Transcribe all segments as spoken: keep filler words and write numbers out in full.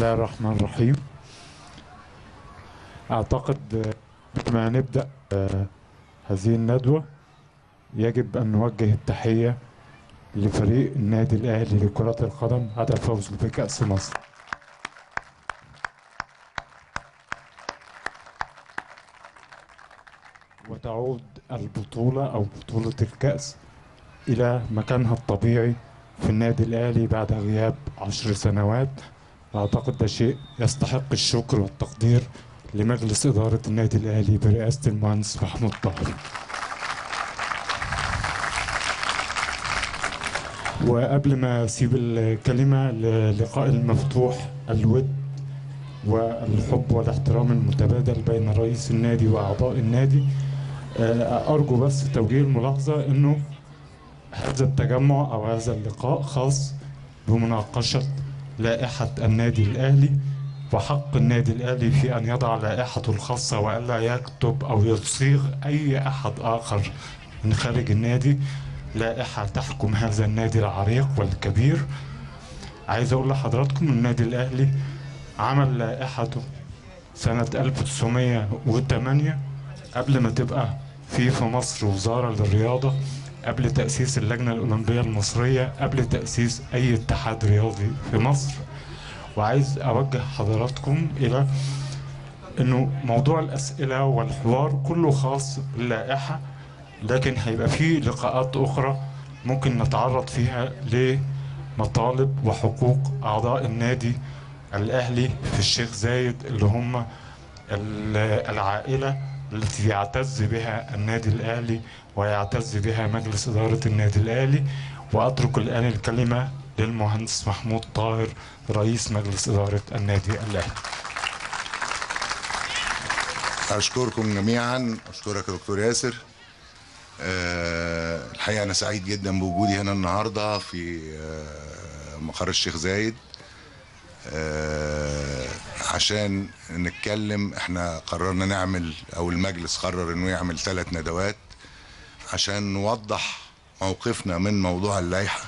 الله الرحمن الرحيم. أعتقد بما نبدأ هذه الندوة يجب أن نوجه التحية لفريق النادي الأهلي لكرة القدم على فوز بكأس مصر. وتعود البطولة أو بطولة الكأس إلى مكانها الطبيعي في النادي الأهلي بعد غياب عشر سنوات. أعتقد ده شيء يستحق الشكر والتقدير لمجلس إدارة النادي الأهلي برئاسة المهندس محمود طاهر. وقبل ما أسيب الكلمة للقاء المفتوح، الود والحب والاحترام المتبادل بين رئيس النادي وأعضاء النادي، أرجو بس توجيه الملاحظة إنه هذا التجمع أو هذا اللقاء خاص بمناقشة لائحة النادي الأهلي، وحق النادي الأهلي في أن يضع لائحته الخاصة وألا يكتب أو يصيغ أي أحد آخر من خارج النادي لائحة تحكم هذا النادي العريق والكبير. عايز أقول لحضراتكم النادي الأهلي عمل لائحته سنة ألف وتسعمية وتمانية قبل ما تبقى في في مصر وزارة للرياضة، قبل تأسيس اللجنة الأولمبية المصرية، قبل تأسيس أي اتحاد رياضي في مصر. وعايز أوجه حضراتكم إلى إنه موضوع الأسئلة والحوار كله خاص باللائحة، لكن هيبقى فيه لقاءات أخرى ممكن نتعرض فيها لمطالب وحقوق أعضاء النادي الأهلي في الشيخ زايد اللي هم العائلة التي يعتز بها النادي الأهلي ويعتز بها مجلس إدارة النادي الأهلي. وأترك الآن الكلمة للمهندس محمود طاهر رئيس مجلس إدارة النادي الأهلي. أشكركم جميعا. أشكرك يا دكتور ياسر. أه الحقيقة أنا سعيد جدا بوجودي هنا النهاردة في أه مقر الشيخ زايد أه عشان نتكلم. احنا قررنا نعمل او المجلس قرر انه يعمل ثلاث ندوات عشان نوضح موقفنا من موضوع اللائحة،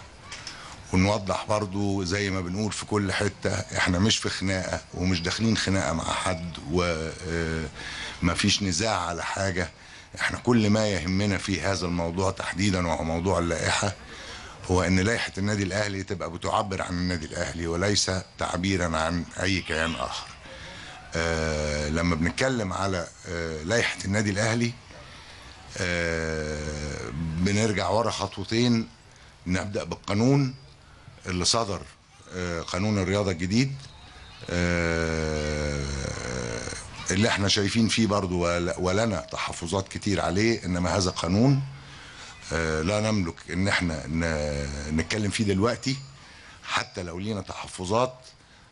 ونوضح برضو زي ما بنقول في كل حتة احنا مش في خناقة ومش داخلين خناقة مع حد ومفيش نزاع على حاجة. احنا كل ما يهمنا في هذا الموضوع تحديدا وهو موضوع اللائحة هو ان لائحة النادي الاهلي تبقى بتعبر عن النادي الاهلي وليس تعبيرا عن اي كيان اخر. آه لما بنتكلم على آه لائحة النادي الاهلي آه بنرجع ورا خطوتين. نبدأ بالقانون اللي صدر، آه قانون الرياضة الجديد آه اللي احنا شايفين فيه برضو ولنا تحفظات كتير عليه، انما هذا قانون لا نملك ان احنا نتكلم فيه دلوقتي حتى لو لينا تحفظات.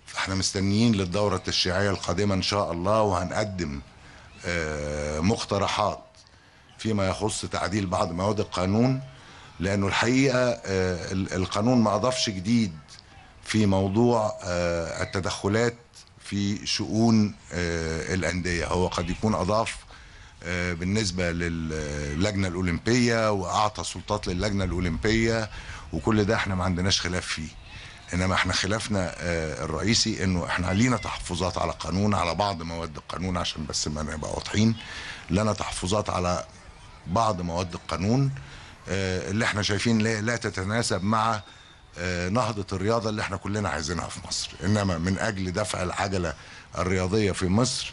فاحنا مستنيين للدورة التشريعية القادمة ان شاء الله، وهنقدم مقترحات فيما يخص تعديل بعض مواد القانون، لانه الحقيقة القانون ما اضافش جديد في موضوع التدخلات في شؤون الأندية. هو قد يكون اضاف بالنسبة للجنة الأولمبية وأعطى سلطات للجنة الأولمبية، وكل ده احنا ما عندناش خلاف فيه. إنما احنا خلافنا الرئيسي إنه احنا لينا تحفظات على قانون، على بعض مواد القانون عشان بس ما نبقى واضحين، لنا تحفظات على بعض مواد القانون اللي احنا شايفين لا تتناسب مع نهضة الرياضة اللي احنا كلنا عايزينها في مصر. إنما من أجل دفع العجلة الرياضية في مصر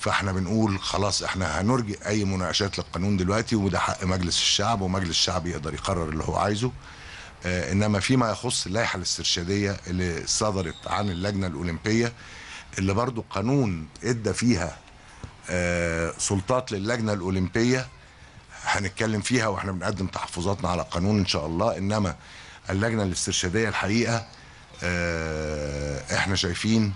فاحنا بنقول خلاص احنا هنرجئ اي مناقشات للقانون دلوقتي، وده حق مجلس الشعب، ومجلس الشعب يقدر يقرر اللي هو عايزه. اه انما فيما يخص اللائحه الاسترشاديه اللي صدرت عن اللجنه الاولمبيه، اللي برضو القانون ادى فيها اه سلطات للجنه الاولمبيه، هنتكلم فيها واحنا بنقدم تحفظاتنا على القانون ان شاء الله. انما اللجنه الاسترشاديه الحقيقه اه احنا شايفين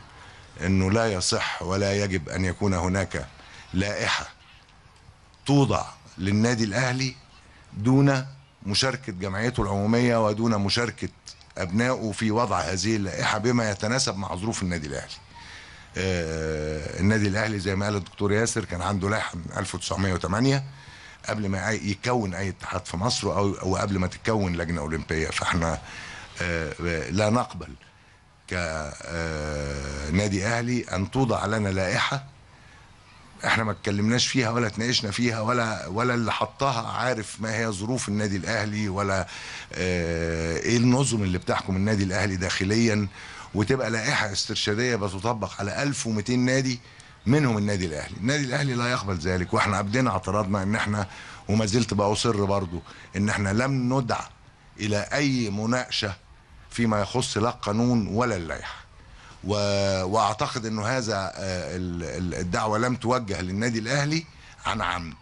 انه لا يصح ولا يجب ان يكون هناك لائحة توضع للنادي الاهلي دون مشاركة جمعيته العمومية ودون مشاركة ابنائه في وضع هذه اللائحة بما يتناسب مع ظروف النادي الاهلي. آه النادي الاهلي زي ما قال الدكتور ياسر كان عنده لائحة من ألف وتسعمية وتمانية قبل ما يكون اي اتحاد في مصر او وقبل ما تتكون لجنة اولمبية. فاحنا آه لا نقبل كنادي اهلي ان توضع لنا لائحه احنا ما اتكلمناش فيها ولا اتناقشنا فيها ولا ولا اللي حطها عارف ما هي ظروف النادي الاهلي ولا ايه النظم اللي بتحكم النادي الاهلي داخليا، وتبقى لائحه استرشاديه بتطبق على ألف ومئتين نادي منهم النادي الاهلي. النادي الاهلي لا يقبل ذلك، واحنا ابدينا اعتراضنا ان احنا وما زلت باصر برضو ان احنا لم ندعى الى اي مناقشه فيما يخص لا القانون ولا اللائحه، و... واعتقد انه هذا الدعوه لم توجه للنادي الاهلي عن عمد.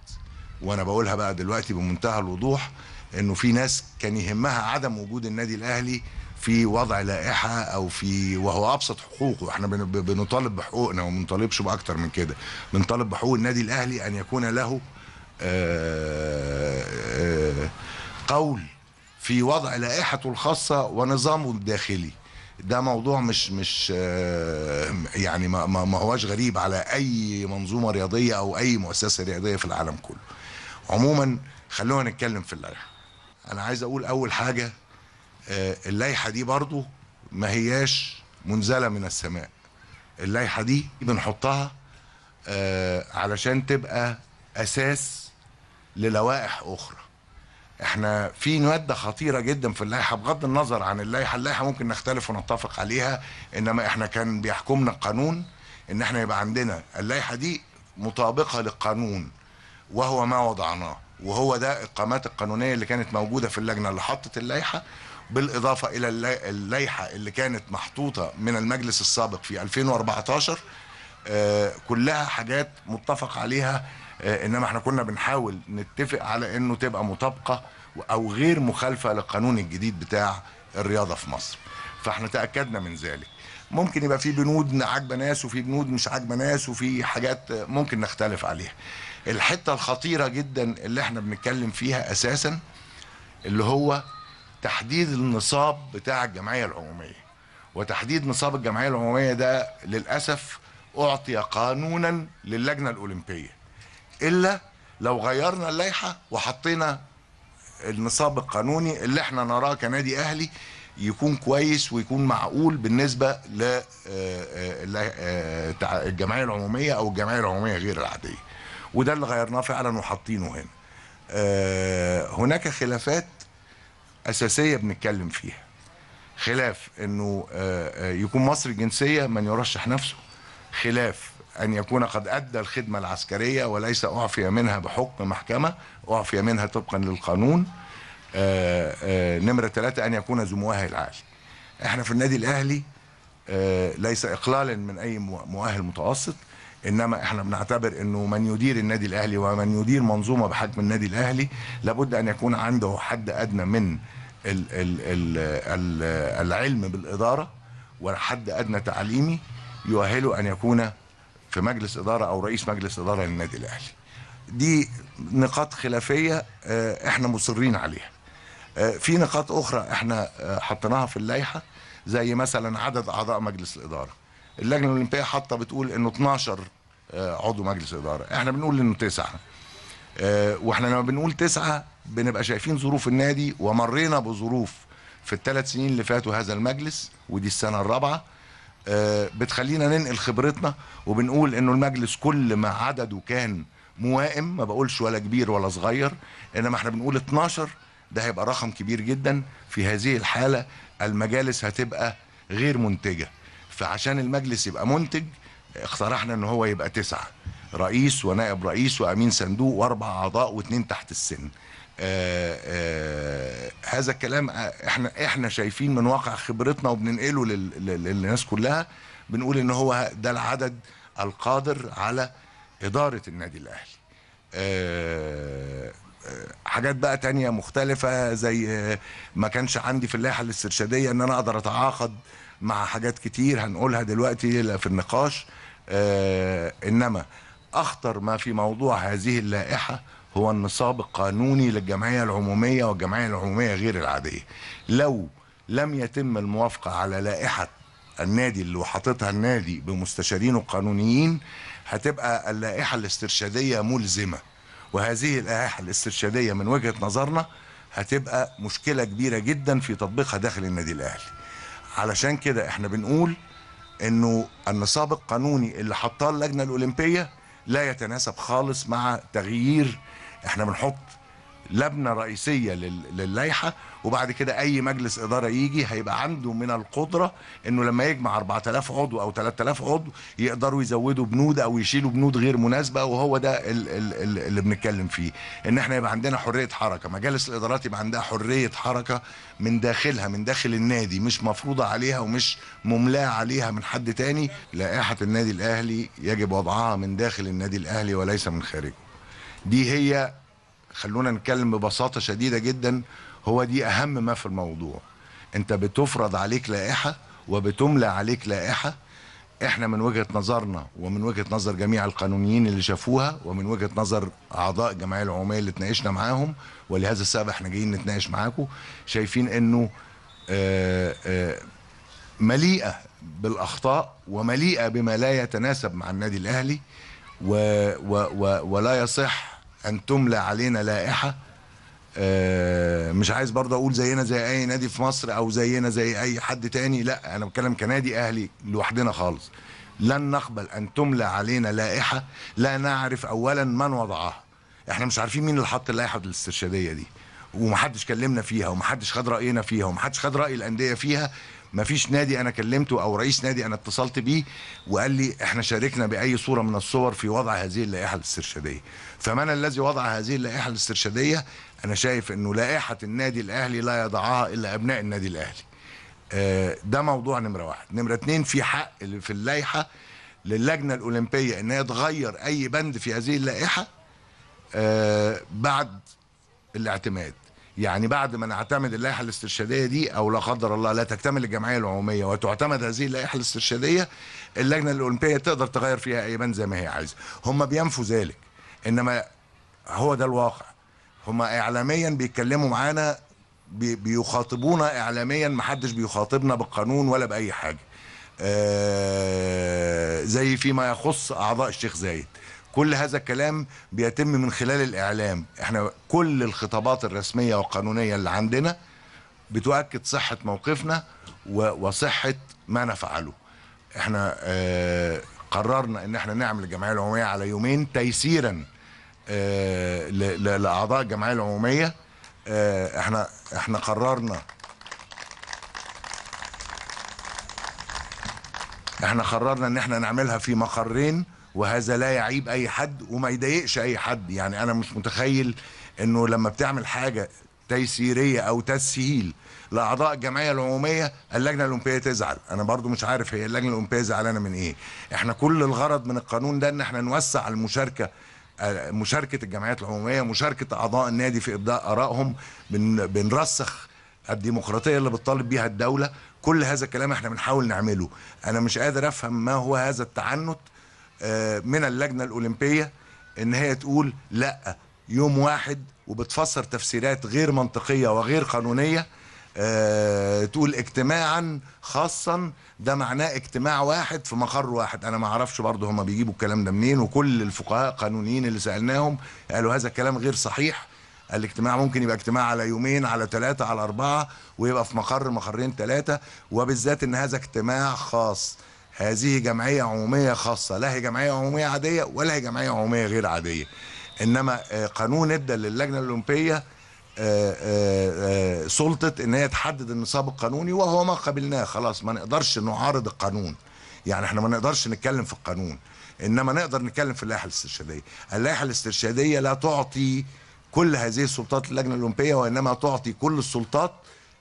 وانا بقولها بقى دلوقتي بمنتهى الوضوح انه في ناس كان يهمها عدم وجود النادي الاهلي في وضع لائحه او في وهو ابسط حقوقه. احنا بنطالب بحقوقنا وما بنطالبش باكتر من كده، بنطالب بحقوق النادي الاهلي ان يكون له آآ آآ قول في وضع لائحته الخاصه ونظامه الداخلي. ده موضوع مش مش يعني ما, ما هواش غريب على اي منظومه رياضيه او اي مؤسسه رياضيه في العالم كله. عموما خلونا نتكلم في اللائحه. انا عايز اقول اول حاجه اللائحه دي برضو ما هياش منزله من السماء. اللائحه دي بنحطها علشان تبقى اساس للوائح اخرى. احنا في ماده خطيره جدا في اللائحه، بغض النظر عن اللائحه، اللائحه ممكن نختلف ونتفق عليها، انما احنا كان بيحكمنا القانون ان احنا يبقى عندنا اللائحه دي مطابقه للقانون وهو ما وضعناه، وهو ده القامات القانونيه اللي كانت موجوده في اللجنه اللي حطت اللائحه، بالاضافه الى اللائحه اللي كانت محطوطه من المجلس السابق في ألفين وأربعتاشر. آه كلها حاجات متفق عليها، انما احنا كنا بنحاول نتفق على انه تبقى مطابقه او غير مخالفه للقانون الجديد بتاع الرياضه في مصر. فاحنا تاكدنا من ذلك. ممكن يبقى في بنود عاجبه ناس وفي بنود مش عاجبه ناس وفي حاجات ممكن نختلف عليها. الحته الخطيره جدا اللي احنا بنتكلم فيها اساسا اللي هو تحديد النصاب بتاع الجمعيه العموميه. وتحديد نصاب الجمعيه العموميه ده للاسف اعطي قانونا للجنه الاولمبيه، إلا لو غيرنا اللائحة وحطينا النصاب القانوني اللي احنا نراه كنادي أهلي يكون كويس ويكون معقول بالنسبة للجمعية العمومية أو الجمعية العمومية غير العادية، وده اللي غيرناه فعلا وحاطينه هنا. هناك خلافات أساسية بنتكلم فيها، خلاف إنه يكون مصري الجنسية من يرشح نفسه، خلاف أن يكون قد أدى الخدمة العسكرية وليس أعفي منها بحكم محكمة، أعفي منها طبقا للقانون. آآ آآ نمرة ثلاثة أن يكون ذو مؤهل عالي. إحنا في النادي الأهلي ليس إقلالا من أي مؤهل متوسط، إنما إحنا بنعتبر أنه من يدير النادي الأهلي ومن يدير منظومة بحجم النادي الأهلي لابد أن يكون عنده حد أدنى من ال ال ال ال العلم بالإدارة وحد أدنى تعليمي يؤهله أن يكون في مجلس إدارة أو رئيس مجلس إدارة للنادي الأهلي. دي نقاط خلافية احنا مصرين عليها. في نقاط أخرى احنا حطيناها في اللائحة، زي مثلا عدد أعضاء مجلس الإدارة. اللجنة الأولمبية حاطة بتقول إنه اتناشر عضو مجلس إدارة، احنا بنقول إنه تسعة. واحنا لما بنقول تسعة بنبقى شايفين ظروف النادي، ومرينا بظروف في الثلاث سنين اللي فاتوا هذا المجلس ودي السنة الرابعة بتخلينا ننقل خبرتنا، وبنقول انه المجلس كل ما عدده كان موائم، ما بقولش ولا كبير ولا صغير، انما احنا بنقول اتناشر ده هيبقى رقم كبير جدا. في هذه الحالة المجالس هتبقى غير منتجة، فعشان المجلس يبقى منتج اقترحنا ان هو يبقى تسعة، رئيس ونائب رئيس وامين صندوق واربع اعضاء واثنين تحت السن. آآ آآ هذا الكلام احنا احنا شايفين من واقع خبرتنا وبننقله للناس كلها، بنقول ان هو ده العدد القادر على اداره النادي الاهلي. آآ آآ حاجات بقى تانية مختلفه، زي ما كانش عندي في اللائحه الاسترشاديه ان انا اقدر اتعاقد مع حاجات كتير هنقولها دلوقتي في النقاش، انما اخطر ما في موضوع هذه اللائحه هو النصاب القانوني للجمعية العمومية والجمعية العمومية غير العادية. لو لم يتم الموافقة على لائحة النادي اللي حاططها النادي بمستشارينه القانونيين، هتبقى اللائحة الاسترشادية ملزمة، وهذه اللائحة الاسترشادية من وجهة نظرنا هتبقى مشكلة كبيرة جدا في تطبيقها داخل النادي الأهلي. علشان كده احنا بنقول انه النصاب القانوني اللي حطاه اللجنه الاولمبيه لا يتناسب خالص مع تغيير. احنا بنحط لجنه رئيسيه لللائحه وبعد كده اي مجلس اداره يجي هيبقى عنده من القدره انه لما يجمع أربعة آلاف عضو او ثلاثة آلاف عضو يقدروا يزودوا بنود او يشيلوا بنود غير مناسبه، وهو ده اللي بنتكلم فيه، ان احنا يبقى عندنا حريه حركه، مجالس الادارات يبقى عندها حريه حركه من داخلها، من داخل النادي، مش مفروضه عليها ومش مملاه عليها من حد تاني. لائحه النادي الاهلي يجب وضعها من داخل النادي الاهلي وليس من خارجه. دي هي، خلونا نتكلم ببساطة شديدة جدا، هو دي أهم ما في الموضوع. أنت بتفرض عليك لائحة وبتملى عليك لائحة. إحنا من وجهة نظرنا ومن وجهة نظر جميع القانونيين اللي شافوها ومن وجهة نظر أعضاء الجمعية العمومية اللي اتناقشنا معاهم، ولهذا السبب إحنا جايين نتناقش معاكم، شايفين إنه مليئة بالأخطاء ومليئة بما لا يتناسب مع النادي الأهلي، و و و ولا يصح أن تملى علينا لائحة. أه مش عايز برضه أقول زينا زي أي نادي في مصر أو زينا زي أي حد تاني، لا، أنا بتكلم كنادي أهلي لوحدنا خالص. لن نقبل أن تملى علينا لائحة لا نعرف أولا من وضعها. إحنا مش عارفين مين اللي حط اللائحة الاسترشادية دي، ومحدش كلمنا فيها ومحدش خد رأينا فيها ومحدش خد رأي الأندية فيها. مفيش نادي أنا كلمته أو رئيس نادي أنا اتصلت بيه وقال لي إحنا شاركنا بأي صورة من الصور في وضع هذه اللائحة الاسترشادية. فمن الذي وضع هذه اللائحة الاسترشادية؟ أنا شايف إنه لائحة النادي الأهلي لا يضعها إلا أبناء النادي الأهلي. آه ده موضوع نمرة واحد. نمرة اتنين، في حق في اللائحة للجنة الأولمبية إنها تغير أي بند في هذه اللائحة آه بعد الاعتماد. يعني بعد ما نعتمد اللائحه الاسترشاديه دي، او لا قدر الله لا تكتمل الجمعيه العموميه وتعتمد هذه اللائحه الاسترشاديه، اللجنه الاولمبيه تقدر تغير فيها اي بند زي ما هي عايزه. هم بينفوا ذلك، انما هو ده الواقع. هم اعلاميا بيتكلموا معانا، بيخاطبونا اعلاميا، ما حدش بيخاطبنا بالقانون ولا باي حاجه. آه زي فيما يخص اعضاء الشيخ زايد، كل هذا الكلام بيتم من خلال الإعلام. احنا كل الخطابات الرسمية والقانونية اللي عندنا بتؤكد صحة موقفنا وصحة ما نفعله. احنا اه قررنا ان احنا نعمل الجمعية العمومية على يومين تيسيرا اه لأعضاء الجمعية العمومية. اه احنا احنا قررنا احنا قررنا ان احنا نعملها في مقرين، وهذا لا يعيب اي حد وما يضايقش اي حد. يعني انا مش متخيل انه لما بتعمل حاجه تيسيريه او تسهيل لاعضاء الجمعيه العموميه اللجنه الاولمبيه تزعل. انا برضو مش عارف هي اللجنه الاولمبيه زعلانه من ايه. احنا كل الغرض من القانون ده ان احنا نوسع المشاركه، مشاركه الجمعيات العموميه، مشاركه اعضاء النادي في ابداء ارائهم. بن بنرسخ الديمقراطيه اللي بتطالب بيها الدوله. كل هذا الكلام احنا بنحاول نعمله. انا مش قادر افهم ما هو هذا التعنت من اللجنة الأولمبية إن هي تقول لأ يوم واحد، وبتفسر تفسيرات غير منطقية وغير قانونية. أه تقول اجتماعا خاصا، ده معناه اجتماع واحد في مقر واحد. أنا ما أعرفش برضه هما بيجيبوا الكلام ده منين، وكل الفقهاء القانونيين اللي سألناهم قالوا هذا الكلام غير صحيح. الاجتماع ممكن يبقى اجتماع على يومين، على ثلاثة، على أربعة، ويبقى في مقر مقرين ثلاثة، وبالذات إن هذا اجتماع خاص. هذه جمعية عمومية خاصة، لا هي جمعية عمومية عادية ولا هي جمعية عمومية غير عادية. إنما قانون ادى للجنة الأولمبية سلطة إن هي تحدد النصاب القانوني، وهو ما قبلناه. خلاص ما نقدرش نعارض القانون، يعني إحنا ما نقدرش نتكلم في القانون، إنما نقدر نتكلم في اللائحة الاسترشادية. اللائحة الاسترشادية لا تعطي كل هذه السلطات للجنة الأولمبية، وإنما تعطي كل السلطات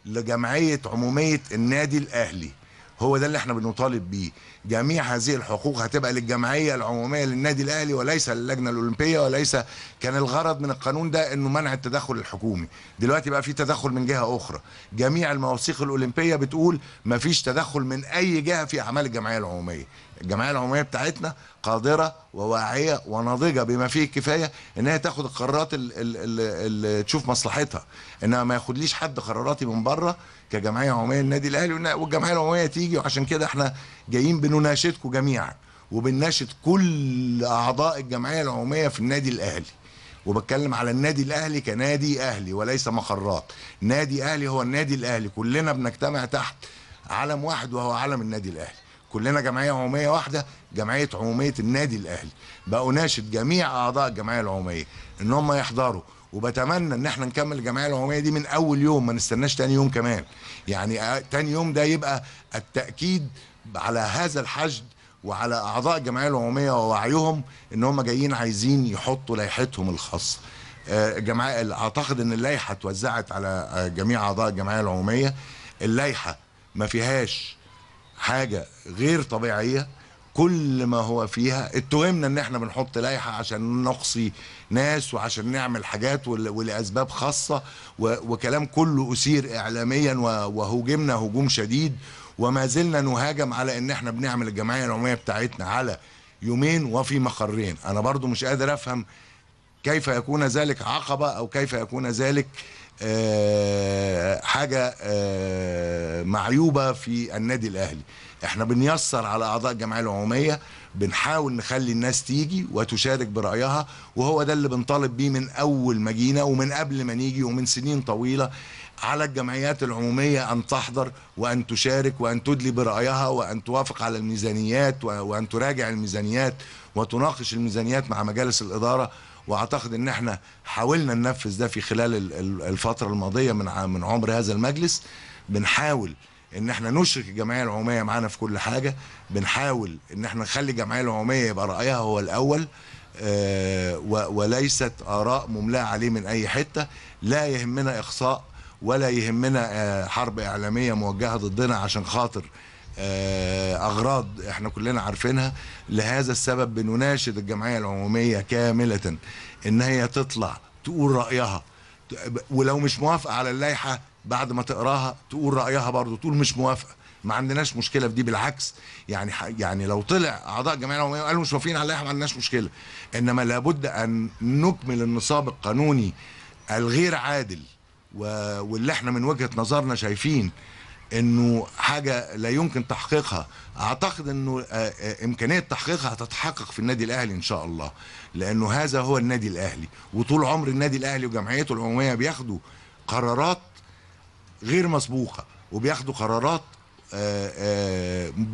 لجمعية عمومية النادي الأهلي. هو ده اللي احنا بنطالب بيه. جميع هذه الحقوق هتبقى للجمعيه العموميه للنادي الاهلي وليس للجنه الاولمبيه، وليس، كان الغرض من القانون ده انه منع التدخل الحكومي. دلوقتي بقى في تدخل من جهه اخرى. جميع المواثيق الاولمبيه بتقول مفيش تدخل من اي جهه في اعمال الجمعيه العموميه. الجمعيه العموميه بتاعتنا قادره وواعيه وناضجه بما فيه الكفايه ان هي تاخد القرارات اللي تشوف مصلحتها، انها ما ياخدليش حد قراراتي من بره كجمعيه عموميه للنادي الاهلي، والجمعيه العموميه تيجي. وعشان كده احنا جايين بنناشدكم جميعا، وبنناشد كل اعضاء الجمعيه العموميه في النادي الاهلي. وبتكلم على النادي الاهلي كنادي اهلي وليس مقرات. نادي اهلي هو النادي الاهلي، كلنا بنجتمع تحت علم واحد وهو علم النادي الاهلي. كلنا جمعيه عموميه واحده، جمعيه عموميه النادي الاهلي. بقوا ناشد جميع اعضاء الجمعيه العموميه ان هم يحضروا، وبتمنى ان احنا نكمل الجمعيه العموميه دي من اول يوم، ما نستناش تاني يوم كمان. يعني تاني يوم ده يبقى التاكيد على هذا الحشد وعلى اعضاء الجمعيه العموميه ووعيهم ان هم جايين عايزين يحطوا لائحتهم الخاصه. جمعيه اعتقد ان اللائحه اتوزعت على جميع اعضاء الجمعيه العموميه. اللائحه ما فيهاش حاجه غير طبيعيه، كل ما هو فيها اتهمنا ان احنا بنحط لائحه عشان نقصي ناس وعشان نعمل حاجات ولاسباب خاصه وكلام كله اثير اعلاميا، وهجمنا هجوم شديد، وما زلنا نهاجم على ان احنا بنعمل الجمعيه العموميه بتاعتنا على يومين وفي مقرين. انا برضو مش قادر افهم كيف يكون ذلك عقبه، او كيف يكون ذلك آه حاجه آه معيوبه في النادي الاهلي. احنا بنيسر على اعضاء الجمعيه العموميه، بنحاول نخلي الناس تيجي وتشارك برايها، وهو ده اللي بنطالب بيه من اول ما جينا ومن قبل ما نيجي ومن سنين طويله. على الجمعيات العموميه ان تحضر وان تشارك وان تدلي برايها وان توافق على الميزانيات وان تراجع الميزانيات وتناقش الميزانيات مع مجالس الاداره. واعتقد ان احنا حاولنا ننفذ ده في خلال الفتره الماضيه من عمر هذا المجلس. بنحاول ان احنا نشرك الجمعيه العموميه معانا في كل حاجه، بنحاول ان احنا نخلي الجمعيه العموميه يبقى رايها هو الاول وليست اراء مملاه عليه من اي حته. لا يهمنا اقصاء ولا يهمنا حرب اعلاميه موجهه ضدنا عشان خاطر اغراض احنا كلنا عارفينها. لهذا السبب بنناشد الجمعيه العموميه كامله ان هي تطلع تقول رايها، ولو مش موافقه على اللائحه بعد ما تقراها تقول رايها برضو، تقول مش موافقه. ما عندناش مشكله في دي، بالعكس. يعني يعني لو طلع اعضاء الجمعيه العموميه وقالوا مش موافقين على اللائحه ما عندناش مشكله، انما لابد ان نكمل النصاب القانوني الغير عادل واللي احنا من وجهه نظرنا شايفين انه حاجه لا يمكن تحقيقها. اعتقد انه امكانيه تحقيقها هتتحقق في النادي الاهلي ان شاء الله، لانه هذا هو النادي الاهلي. وطول عمر النادي الاهلي وجمعيته العموميه بياخدوا قرارات غير مسبوقه، وبياخدوا قرارات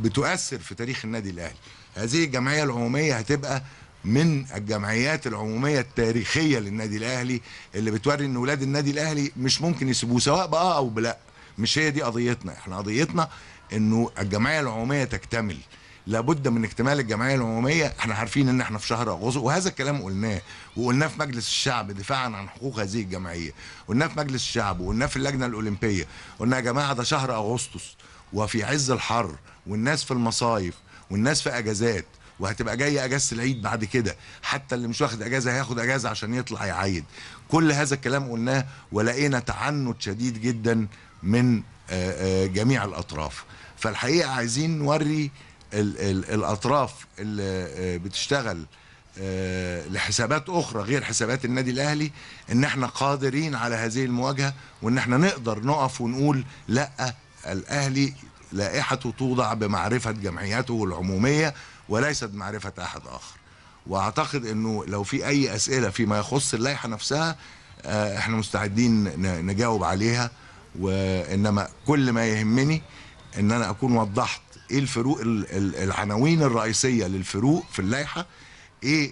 بتؤثر في تاريخ النادي الاهلي. هذه الجمعيه العموميه هتبقى من الجمعيات العموميه التاريخيه للنادي الاهلي، اللي بتوري ان ولاد النادي الاهلي مش ممكن يسيبوه، سواء بقى او بلا. مش هي دي قضيتنا، احنا قضيتنا انه الجمعيه العموميه تكتمل. لابد من اكتمال الجمعيه العموميه. احنا عارفين ان احنا في شهر اغسطس، وهذا الكلام قلناه، وقلناه في مجلس الشعب دفاعا عن حقوق هذه الجمعيه، قلناه في مجلس الشعب، وقلناه في اللجنه الاولمبيه. قلنا يا جماعه ده شهر اغسطس وفي عز الحر، والناس في المصايف، والناس في اجازات، وهتبقى جايه اجازه العيد بعد كده، حتى اللي مش واخد اجازه هياخد اجازه عشان يطلع يعيد. كل هذا الكلام قلناه، ولقينا تعنت شديد جدا من جميع الأطراف. فالحقيقة عايزين نوري ال ال الأطراف اللي بتشتغل لحسابات أخرى غير حسابات النادي الأهلي إن احنا قادرين على هذه المواجهة، وإن احنا نقدر نقف ونقول لأ، الأهلي لائحته توضع بمعرفة جمعياته العمومية وليست بمعرفة أحد آخر. وأعتقد إنه لو في أي أسئلة فيما يخص اللائحة نفسها احنا مستعدين نجاوب عليها، وإنما كل ما يهمني إن أنا أكون وضحت إيه الفروق، العناوين الرئيسية للفروق في اللائحة إيه.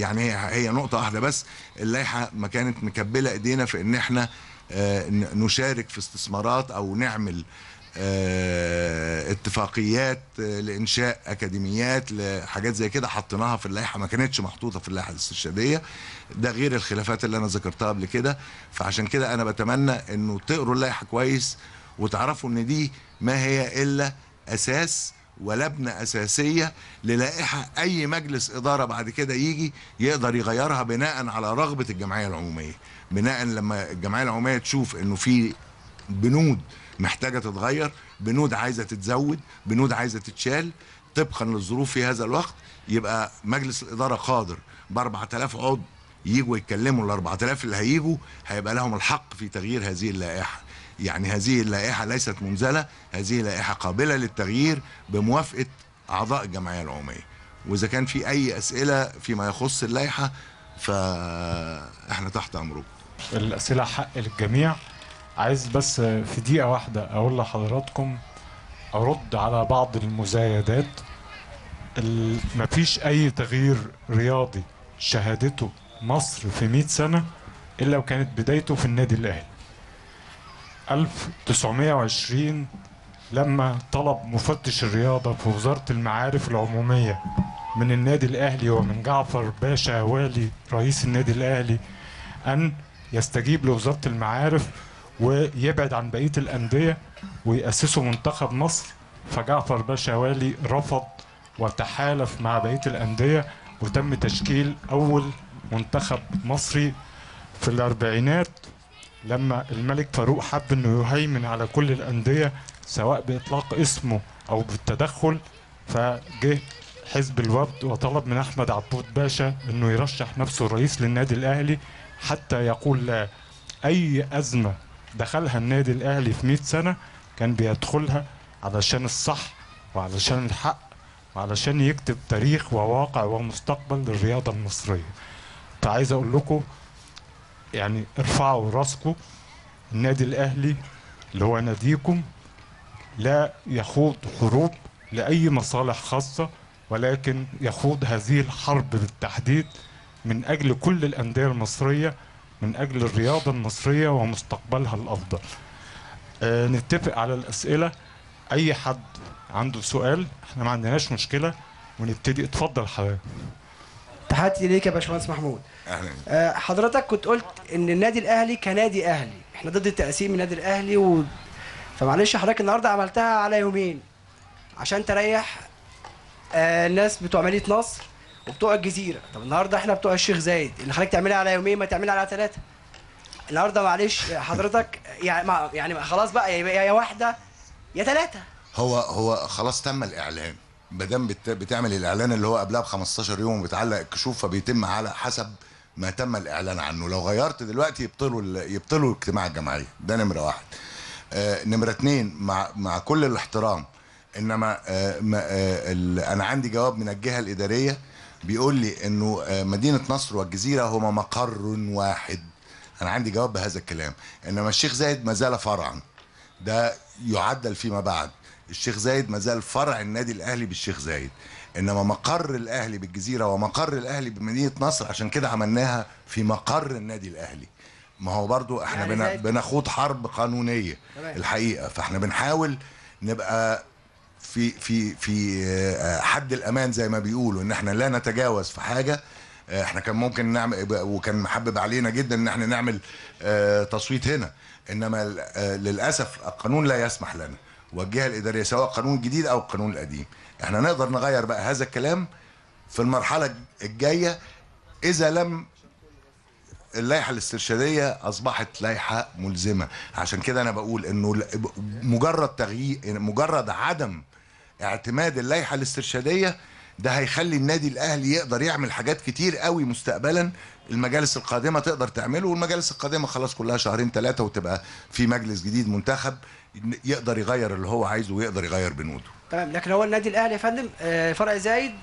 يعني هي نقطة واحدة بس، اللائحة ما كانت مكبلة إيدينا في إن إحنا نشارك في استثمارات أو نعمل اتفاقيات لإنشاء أكاديميات لحاجات زي كده. حطيناها في اللائحة، ما كانتش محطوطة في اللائحة الاستشهادية، ده غير الخلافات اللي أنا ذكرتها قبل كده. فعشان كده أنا بتمنى إنه تقروا اللائحة كويس، وتعرفوا إن دي ما هي إلا أساس ولبنة أساسية للائحة أي مجلس إدارة بعد كده يجي يقدر يغيرها بناء على رغبة الجمعية العمومية. بناء لما الجمعية العمومية تشوف إنه في بنود محتاجة تتغير، بنود عايزة تتزود، بنود عايزة تتشال طبقا للظروف في هذا الوقت، يبقى مجلس الإدارة قادر ب أربعة آلاف عضو يجوا يتكلموا. ال أربعة آلاف اللي هيجوا هيبقى لهم الحق في تغيير هذه اللائحة. يعني هذه اللائحة ليست منزلة، هذه اللائحة قابلة للتغيير بموافقة أعضاء الجمعية العمومية. وإذا كان في أي أسئلة فيما يخص اللائحة فإحنا تحت أمركم. الأسئلة حق للجميع. عايز بس في دقيقة واحدة أقول لحضراتكم، أرد على بعض المزايدات. مفيش أي تغيير رياضي شهادته مصر في مئة سنة إلا وكانت بدايته في النادي الأهلي. ألف وتسعمئة وعشرين لما طلب مفتش الرياضة في وزارة المعارف العمومية من النادي الأهلي ومن جعفر باشا والي رئيس النادي الأهلي أن يستجيب لوزارة المعارف ويبعد عن بقية الأندية ويأسسوا منتخب مصر، فجعفر باشا والي رفض وتحالف مع بقية الأندية، وتم تشكيل أول منتخب مصري في الأربعينات لما الملك فاروق حب أنه يهيمن على كل الأندية سواء بإطلاق اسمه أو بالتدخل. فجه حزب الوفد وطلب من أحمد عبود باشا أنه يرشح نفسه رئيس للنادي الأهلي حتى يقول لا. أي أزمة دخلها النادي الأهلي في مئة سنة كان بيدخلها علشان الصح وعلشان الحق وعلشان يكتب تاريخ وواقع ومستقبل للرياضة المصرية. فعايز أقول لكم يعني ارفعوا راسكم، النادي الأهلي اللي هو ناديكم لا يخوض حروب لأي مصالح خاصة، ولكن يخوض هذه الحرب بالتحديد من أجل كل الأندية المصرية، من أجل الرياضة المصرية ومستقبلها الأفضل. أه نتفق على الأسئلة، أي حد عنده سؤال احنا ما عندناش مشكلة، ونبتدي. اتفضل حضرتك. تحياتي ليك يا باشمهندس محمود. أهلا. أه حضرتك كنت قلت إن النادي الأهلي كنادي أهلي، احنا ضد تقسيم النادي الأهلي و... فمعلش حضرتك النهارده عملتها على يومين عشان تريح أه الناس بتوع مدينة نصر وبتوع الجزيره. طب النهارده احنا بتوع الشيخ زايد، اللي خليك تعملها على يومين ما تعملها على ثلاثه. النهارده معلش حضرتك يعني يعني خلاص بقى، يا واحده يا ثلاثه. هو هو خلاص تم الاعلان، ما دام بتعمل الاعلان اللي هو قبلها ب خمستاشر يوم وبتعلق الكشوف، فبيتم على حسب ما تم الاعلان عنه. لو غيرت دلوقتي يبطلوا يبطلوا اجتماع الجمعيه ده نمره واحد. آه نمره اتنين، مع مع كل الاحترام، انما آه آه انا عندي جواب من الجهه الاداريه بيقول لي انه مدينه نصر والجزيره هما مقر واحد. انا عندي جواب بهذا الكلام، انما الشيخ زايد ما زال فرعا، ده يعدل فيما بعد. الشيخ زايد ما زال فرع النادي الاهلي بالشيخ زايد، انما مقر الاهلي بالجزيره ومقر الاهلي بمدينه نصر، عشان كده عملناها في مقر النادي الاهلي. ما هو برضو احنا يعني بنخوض حرب قانونيه الحقيقه، فاحنا بنحاول نبقى في في في حد الامان زي ما بيقولوا، ان احنا لا نتجاوز في حاجه. احنا كان ممكن نعمل، وكان محبب علينا جدا ان احنا نعمل تصويت هنا، انما للاسف القانون لا يسمح لنا، والجهه الاداريه سواء قانون جديد او القانون القديم. احنا نقدر نغير بقى هذا الكلام في المرحله الجايه اذا لم اللائحه الاسترشاديه اصبحت لائحه ملزمه. عشان كده انا بقول انه مجرد تغيير، مجرد عدم اعتماد اللائحه الاسترشاديه ده هيخلي النادي الاهلي يقدر يعمل حاجات كتير قوي مستقبلا. المجالس القادمه تقدر تعمله، والمجالس القادمه خلاص كلها شهرين ثلاثه وتبقى في مجلس جديد منتخب يقدر يغير اللي هو عايزه ويقدر يغير بنوده. تمام. لكن هو النادي الاهلي يا فندم فرع زايد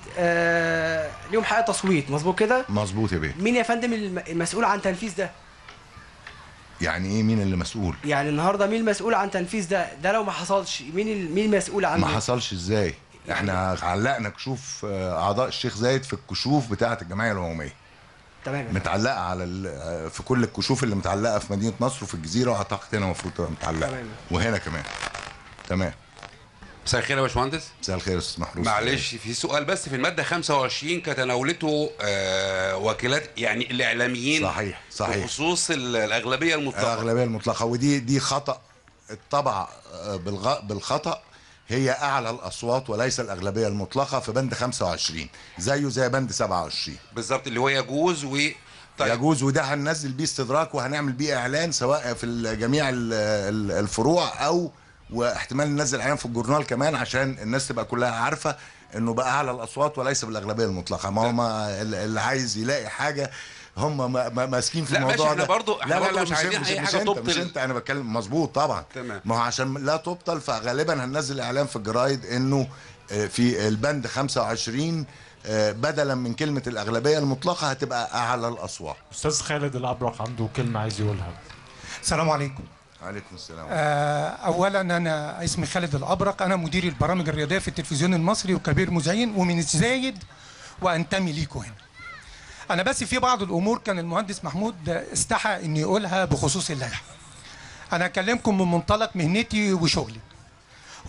ليهم حق تصويت، مظبوط كده؟ مظبوط يا بيه. مين يا فندم المسؤول عن تنفيذ ده؟ يعني ايه مين اللي مسؤول؟ يعني النهارده مين المسؤول عن تنفيذ ده؟ ده لو ما حصلش مين مين المسؤول عنه؟ ما حصلش ازاي؟ احنا علقنا كشوف اعضاء الشيخ زايد في الكشوف بتاعه الجمعيه العموميه. تمام. متعلقه على في كل الكشوف اللي متعلقه في مدينه نصر وفي الجزيره، واعتقد هنا المفروض تبقى متعلقه. تمام. وهنا كمان. تمام. مساء الخير يا باشمهندس. مساء الخير يا استاذ محروس. معلش في سؤال بس، في الماده خمسة وعشرين كتناولته آه وكالات يعني الاعلاميين. صحيح صحيح. بخصوص الاغلبيه المطلقه. الاغلبيه المطلقه، ودي دي خطا الطبع بالخطا، هي اعلى الاصوات وليس الاغلبيه المطلقه في بند خمسة وعشرين، زيه زي بند سبعة وعشرين بالظبط، اللي هو يجوز و طيب. يجوز، وده هننزل بيه استدراك وهنعمل بيه اعلان سواء في جميع الفروع او واحتمال ننزل اعلان في الجورنال كمان عشان الناس تبقى كلها عارفه انه بقى اعلى الاصوات وليس بالاغلبيه المطلقه. ما هم اللي عايز يلاقي حاجه هم ماسكين في الموضوع ده. لا برضو لا برضو مش, مش عايزين اي حاجه تبطل. مش انت، انا بتكلم. مظبوط طبعا. تمام. ما هو عشان لا تبطل فغالبا هننزل اعلان في الجرايد انه في البند خمسة وعشرين بدلا من كلمه الاغلبيه المطلقه هتبقى اعلى الاصوات. استاذ خالد الابراهام عنده كلمه عايز يقولها. السلام عليكم. عليكم السلام. آه اولا انا اسمي خالد الابرق، انا مدير البرامج الرياضيه في التلفزيون المصري وكبير مذيعين ومن الزايد وانتمي ليكوا هنا. انا بس في بعض الامور كان المهندس محمود استحى ان يقولها بخصوص اللائحه. انا اكلمكم من منطلق مهنتي وشغلي.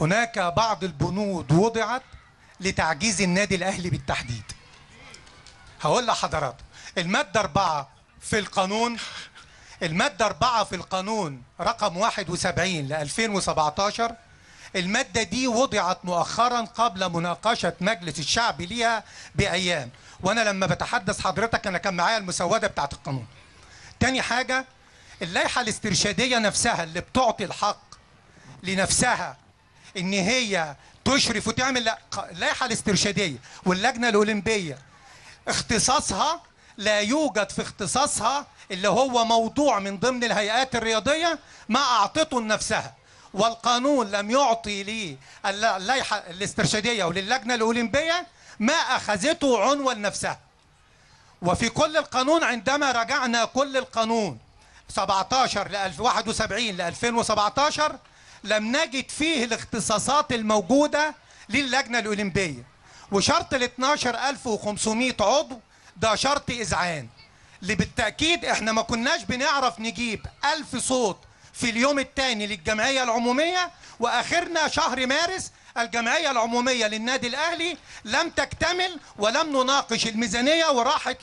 هناك بعض البنود وضعت لتعجيز النادي الاهلي بالتحديد. هقول لحضراتكم الماده أربعة في القانون، المادة أربعة في القانون رقم واحد وسبعين ل ألفين وسبعتاشر، المادة دي وضعت مؤخرا قبل مناقشة مجلس الشعب ليها بأيام، وأنا لما بتحدث حضرتك أنا كان معايا المسودة بتاعة القانون. تاني حاجة، اللائحة الاسترشادية نفسها اللي بتعطي الحق لنفسها إن هي تشرف وتعمل، لا، اللائحة الاسترشادية واللجنة الأولمبية اختصاصها لا يوجد في اختصاصها اللي هو موضوع من ضمن الهيئات الرياضية ما أعطته لنفسها، والقانون لم يعطي لي اللائحة الاسترشادية وللجنة الأولمبية ما أخذته عنوان نفسها. وفي كل القانون عندما راجعنا كل القانون سبعتاشر ل واحد وسبعين ل ألفين وسبعتاشر لم نجد فيه الاختصاصات الموجودة للجنة الأولمبية. وشرط ال اتناشر ألف وخمسمية عضو ده شرط إذعان، اللي بالتأكيد احنا ما كناش بنعرف نجيب ألف صوت في اليوم الثاني للجمعية العمومية، وآخرنا شهر مارس الجمعية العمومية للنادي الأهلي لم تكتمل ولم نناقش الميزانية وراحت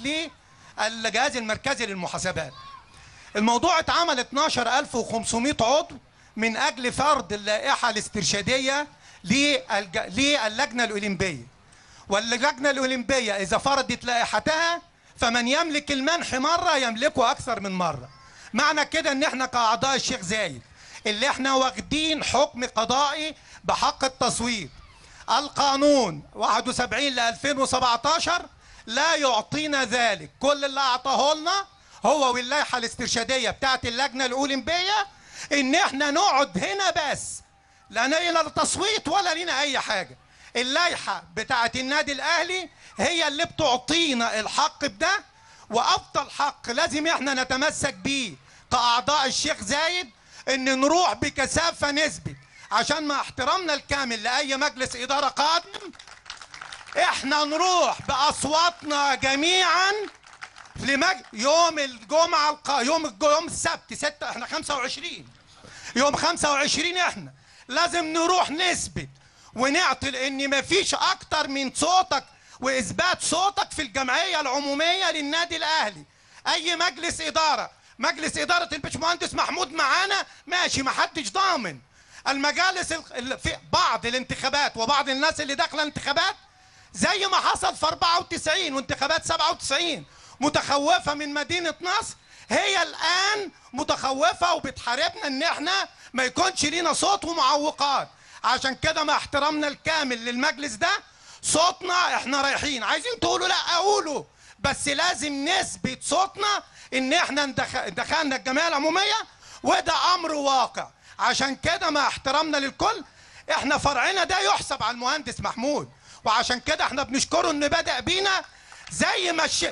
للجهاز المركزي للمحاسبات. الموضوع اتعمل اتناشر ألف وخمسمية عضو من أجل فرض اللائحة الاسترشادية للجنة الأولمبية، واللجنة الأولمبية إذا فرضت لائحتها فمن يملك المنح مرة يملكه أكثر من مرة. معنى كده إن إحنا كأعضاء الشيخ زايد اللي إحنا واخدين حكم قضائي بحق التصويت، القانون واحد وسبعين ل ألفين وسبعتاشر لا يعطينا ذلك. كل اللي أعطاه لنا هو واللائحة الاسترشادية بتاعت اللجنة الأولمبية إن إحنا نقعد هنا بس، لا لنا تصويت ولا لنا أي حاجة. اللائحة بتاعت النادي الأهلي هي اللي بتعطينا الحق بده، وأفضل حق لازم احنا نتمسك بيه كأعضاء الشيخ زايد إن نروح بكثافة نثبت، عشان مع احترامنا الكامل لأي مجلس إدارة قادم احنا نروح بأصواتنا جميعا لمج... يوم الجمعة الق... يوم الج... يوم السبت ستة احنا خمسة وعشرين، يوم خمسة وعشرين احنا لازم نروح نثبت ونعطل ان مفيش اكتر من صوتك واثبات صوتك في الجمعيه العموميه للنادي الاهلي. اي مجلس اداره، مجلس اداره الباشمهندس محمود معانا ماشي، محدش ضامن. المجالس في بعض الانتخابات وبعض الناس اللي داخله انتخابات زي ما حصل في أربعة وتسعين وانتخابات سبعة وتسعين متخوفه من مدينه نصر، هي الان متخوفه وبتحاربنا ان احنا ما يكونش لينا صوت ومعوقات. عشان كده مع احترامنا الكامل للمجلس ده صوتنا احنا رايحين، عايزين تقولوا لا قولوا، بس لازم نثبت صوتنا ان احنا دخلنا الجمعيه العموميه وده امر واقع. عشان كده مع احترامنا للكل احنا فرعنا ده يحسب على المهندس محمود، وعشان كده احنا بنشكره ان بدأ بينا زي ما الش...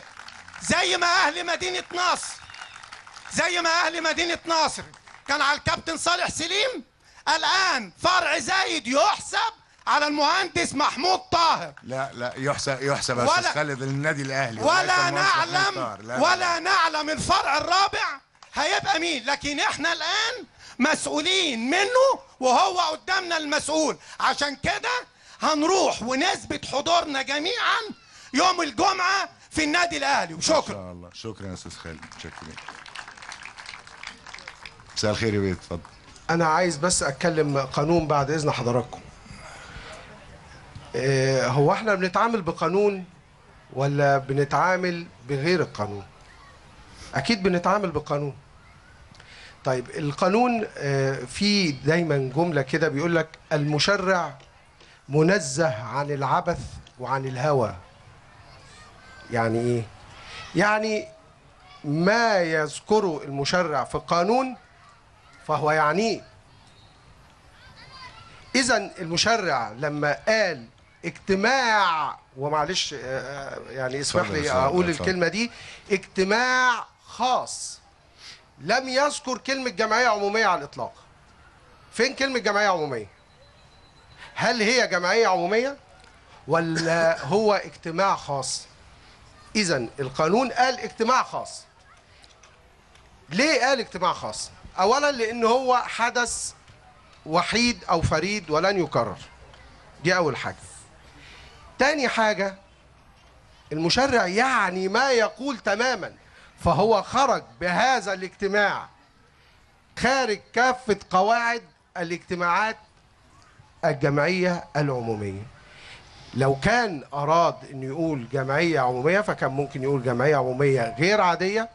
زي ما اهل مدينه نصر زي ما اهل مدينه نصر كان على الكابتن صالح سليم، الآن فرع زايد يحسب على المهندس محمود طاهر. لا لا يحسب يحسب يا أستاذ خالد للنادي الأهلي، ولا نعلم ولا نعلم الفرع الرابع هيبقى مين، لكن احنا الآن مسؤولين منه وهو قدامنا المسؤول. عشان كده هنروح ونثبت حضورنا جميعا يوم الجمعة في النادي الأهلي. وشكرا. إن شاء الله. شكرا يا أستاذ خالد، شكرا. مساء الخير يا بيه، اتفضل. أنا عايز بس أتكلم قانون بعد إذن حضراتكم. إيه هو إحنا بنتعامل بقانون ولا بنتعامل بغير القانون؟ أكيد بنتعامل بقانون. طيب القانون إيه فيه دايماً جملة كده بيقول لك المشرع منزه عن العبث وعن الهوى. يعني إيه؟ يعني ما يذكره المشرع في القانون فهو يعنيه. إذن المشرع لما قال اجتماع، ومعلش يعني اسمح لي أقول الكلمة دي، اجتماع خاص لم يذكر كلمة جمعية عمومية على الإطلاق. فين كلمة جمعية عمومية؟ هل هي جمعية عمومية ولا هو اجتماع خاص؟ إذن القانون قال اجتماع خاص. ليه قال اجتماع خاص؟ أولا لأن هو حدث وحيد أو فريد ولن يكرر. دي أول حاجة. تاني حاجة، المشرع يعني ما يقول تماما، فهو خرج بهذا الاجتماع خارج كافة قواعد الاجتماعات الجمعية العمومية. لو كان أراد أن يقول جمعية عمومية فكان ممكن يقول جمعية عمومية غير عادية،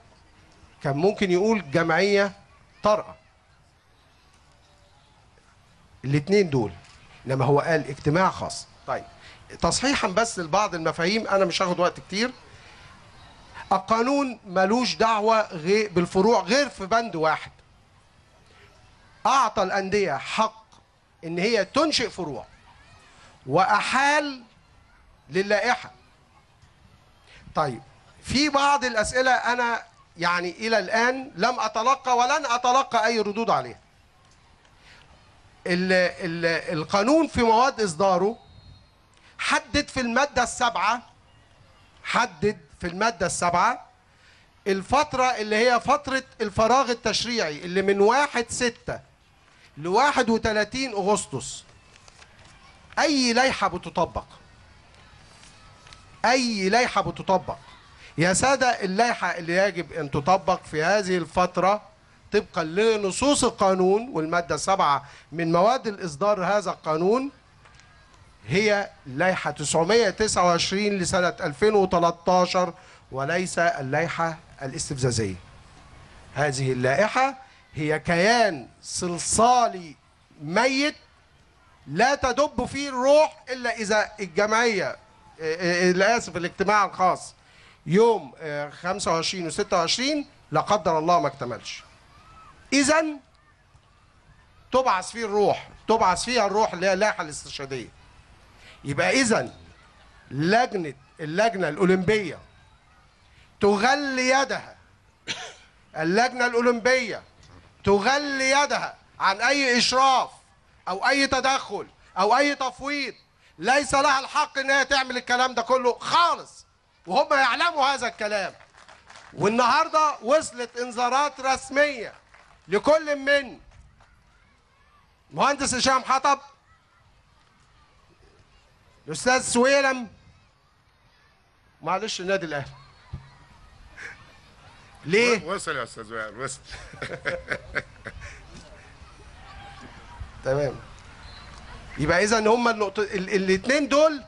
كان ممكن يقول جمعية طارئة، الاتنين دول، إنما هو قال اجتماع خاص. طيب تصحيحا بس لبعض المفاهيم، أنا مش هاخد وقت كتير. القانون ملوش دعوة بالفروع غير في بند واحد، أعطى الأندية حق إن هي تنشئ فروع وأحال للائحة. طيب في بعض الأسئلة أنا يعني إلى الآن لم أتلقى ولن أتلقى أي ردود عليها. ال ال القانون في مواد إصداره حدد في المادة السابعة حدد في المادة السابعة الفترة اللي هي فترة الفراغ التشريعي اللي من واحد ستة ل واحد وثلاثين أغسطس. أي لائحة بتطبق، أي لائحة بتطبق يا سادة، اللائحة اللي يجب أن تطبق في هذه الفترة طبقا لنصوص القانون والمادة السابعة من مواد الإصدار هذا القانون هي اللائحة تسعمائة وتسعة وعشرين لسنة ألفين وثلاثة عشر، وليس اللائحة الاستفزازية. هذه اللائحة هي كيان صلصالي ميت لا تدب فيه الروح إلا إذا الجمعية آسف الاجتماع الخاص يوم خمسة وعشرين وستة وعشرين لا قدر الله ما اكتملش، إذن تبعث فيه الروح، تبعث فيها الروح اللي هي اللائحة الاستشهادية. يبقى إذن لجنة اللجنة الأولمبية تغلي يدها، اللجنة الأولمبية تغلي يدها عن أي إشراف أو أي تدخل أو أي تفويض، ليس لها الحق إنها تعمل الكلام ده كله خالص، وهم يعلموا هذا الكلام. والنهارده وصلت إنذارات رسمية لكل من مهندس هشام حطب، الأستاذ سويلم، معلش النادي الأهلي. ليه؟ وصل يا أستاذ وائل، وصل. تمام. يبقى إذا هما النقطة الاتنين دول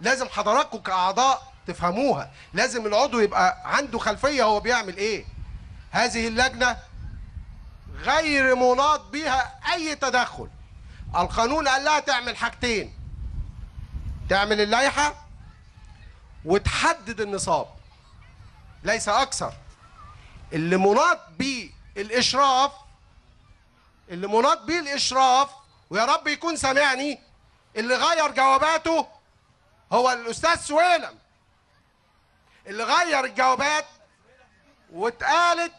لازم حضراتكم كأعضاء تفهموها، لازم العضو يبقى عنده خلفية هو بيعمل إيه. هذه اللجنة غير مناط بها أي تدخل. القانون قال لها تعمل حاجتين، تعمل اللائحة وتحدد النصاب، ليس أكثر. اللي مناط بيه الإشراف، اللي مناط بيه الإشراف ويا رب يكون سامعني، اللي غير جواباته هو الأستاذ سويلم، اللي غير الجوابات واتقالت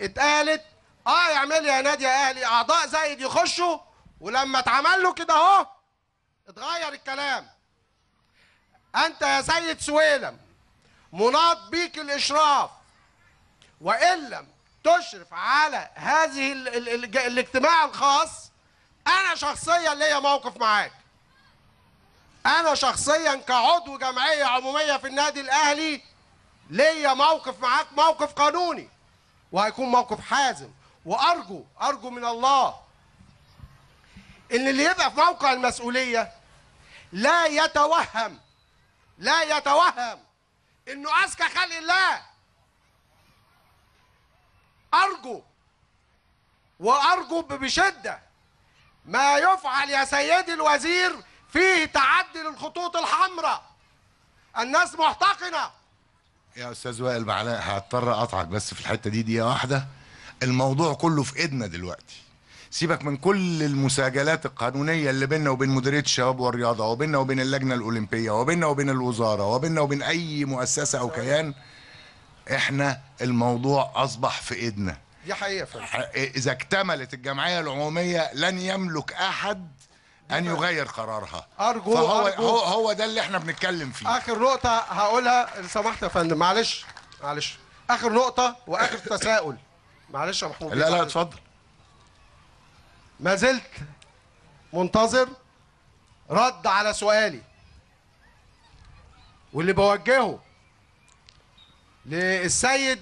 اتقالت اه يعمل يا نادي يا أهلي أعضاء زايد يخشوا، ولما اتعمل له كده أهو اتغير الكلام. أنت يا سيد سويلم مناط بيك الإشراف، وإن لم تشرف على هذه ال ال ال الاجتماع الخاص، أنا شخصيا ليا موقف معاك. أنا شخصيا كعضو جمعية عمومية في النادي الأهلي ليا موقف معاك، موقف قانوني، وهيكون موقف حازم. وأرجو أرجو من الله إن اللي يبقى في موقع المسؤولية لا يتوهم لا يتوهم انه اذكى خلق الله. ارجو وارجو بشده ما يفعل يا سيدي الوزير فيه تعدي للخطوط الحمراء، الناس محتقنه. يا استاذ وائل معلاء هضطر اقطعك بس في الحته دي دقيقه واحده، الموضوع كله في ايدنا دلوقتي. سيبك من كل المساجلات القانونيه اللي بيننا وبين مديريه الشباب والرياضه وبيننا وبين اللجنه الاولمبيه وبيننا وبين الوزاره وبيننا وبين اي مؤسسه او كيان، احنا الموضوع اصبح في ايدنا. دي حقيقه فعلا. اذا اكتملت الجمعيه العموميه لن يملك احد ان يغير قرارها. ارجو فهو أرجو هو هو ده اللي احنا بنتكلم فيه. اخر نقطه هقولها لو سمحت يا فندم، معلش معلش اخر نقطه واخر تساؤل. معلش يا محمود. لا لا اتفضل. ما زلت منتظر رد على سؤالي، واللي بوجهه للسيد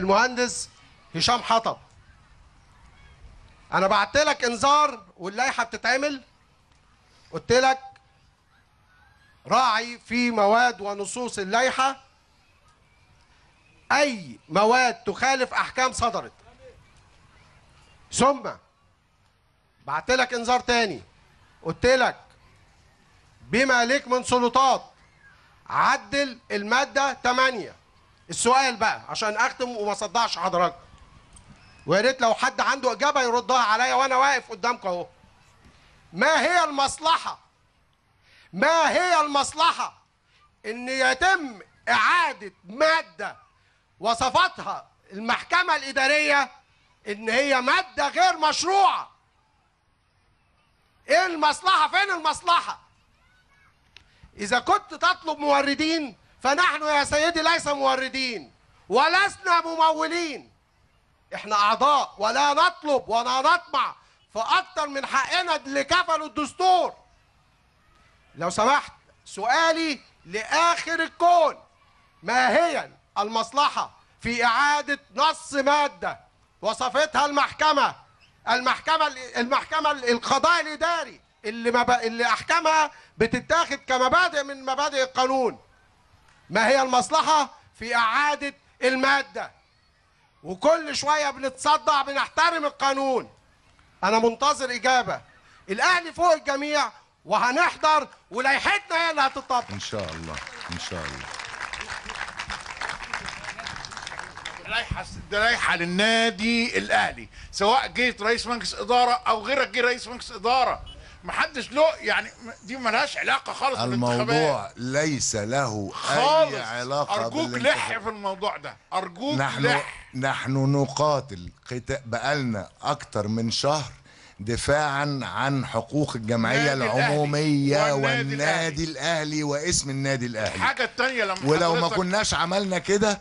المهندس هشام حطب. انا بعت لك انذار واللائحه بتتعمل، قلت لك راعي في مواد ونصوص اللائحه اي مواد تخالف احكام صدرت، ثم بعت لك انذار تاني قلت لك بما لك من سلطات عدل الماده ثمانية. السؤال بقى عشان اختم وما صدعش حضرتك، ويا ريت لو حد عنده اجابه يردها عليا وانا واقف قدامك اهو. ما هي المصلحه؟ ما هي المصلحه ان يتم اعاده ماده وصفتها المحكمه الاداريه ان هي ماده غير مشروعه؟ ايه المصلحه؟ فين المصلحه؟ اذا كنت تطلب موردين فنحن يا سيدي ليس موردين ولسنا ممولين، احنا اعضاء ولا نطلب ولا نطمع في اكتر من حقنا اللي كفله الدستور. لو سمحت سؤالي لاخر الكون، ما هي المصلحه في اعاده نص ماده وصفتها المحكمه المحكمه المحكمه القضاء الاداري اللي مب... اللي احكامها بتتاخد كمبادئ من مبادئ القانون؟ ما هي المصلحه في اعاده الماده؟ وكل شويه بنتصدع، بنحترم القانون. انا منتظر اجابه. الاهلي فوق الجميع وهنحضر، ولايحتنا هي اللي هتطبق ان شاء الله. ان شاء الله رايحه رايحه للنادي الاهلي، سواء جيت رئيس مجلس اداره او غيرك جه رئيس مجلس اداره، محدش له يعني، دي مالهاش علاقه خالص بالانتخابات. الموضوع ليس له اي علاقه خالص. ارجوك لح في الموضوع ده، ارجوك نحن لح. نحن نقاتل قتال بقالنا اكتر من شهر دفاعا عن حقوق الجمعيه العموميه والنادي الاهلي واسم النادي الاهلي. الحاجه الثانيه، لما ولو ما كناش عملنا كده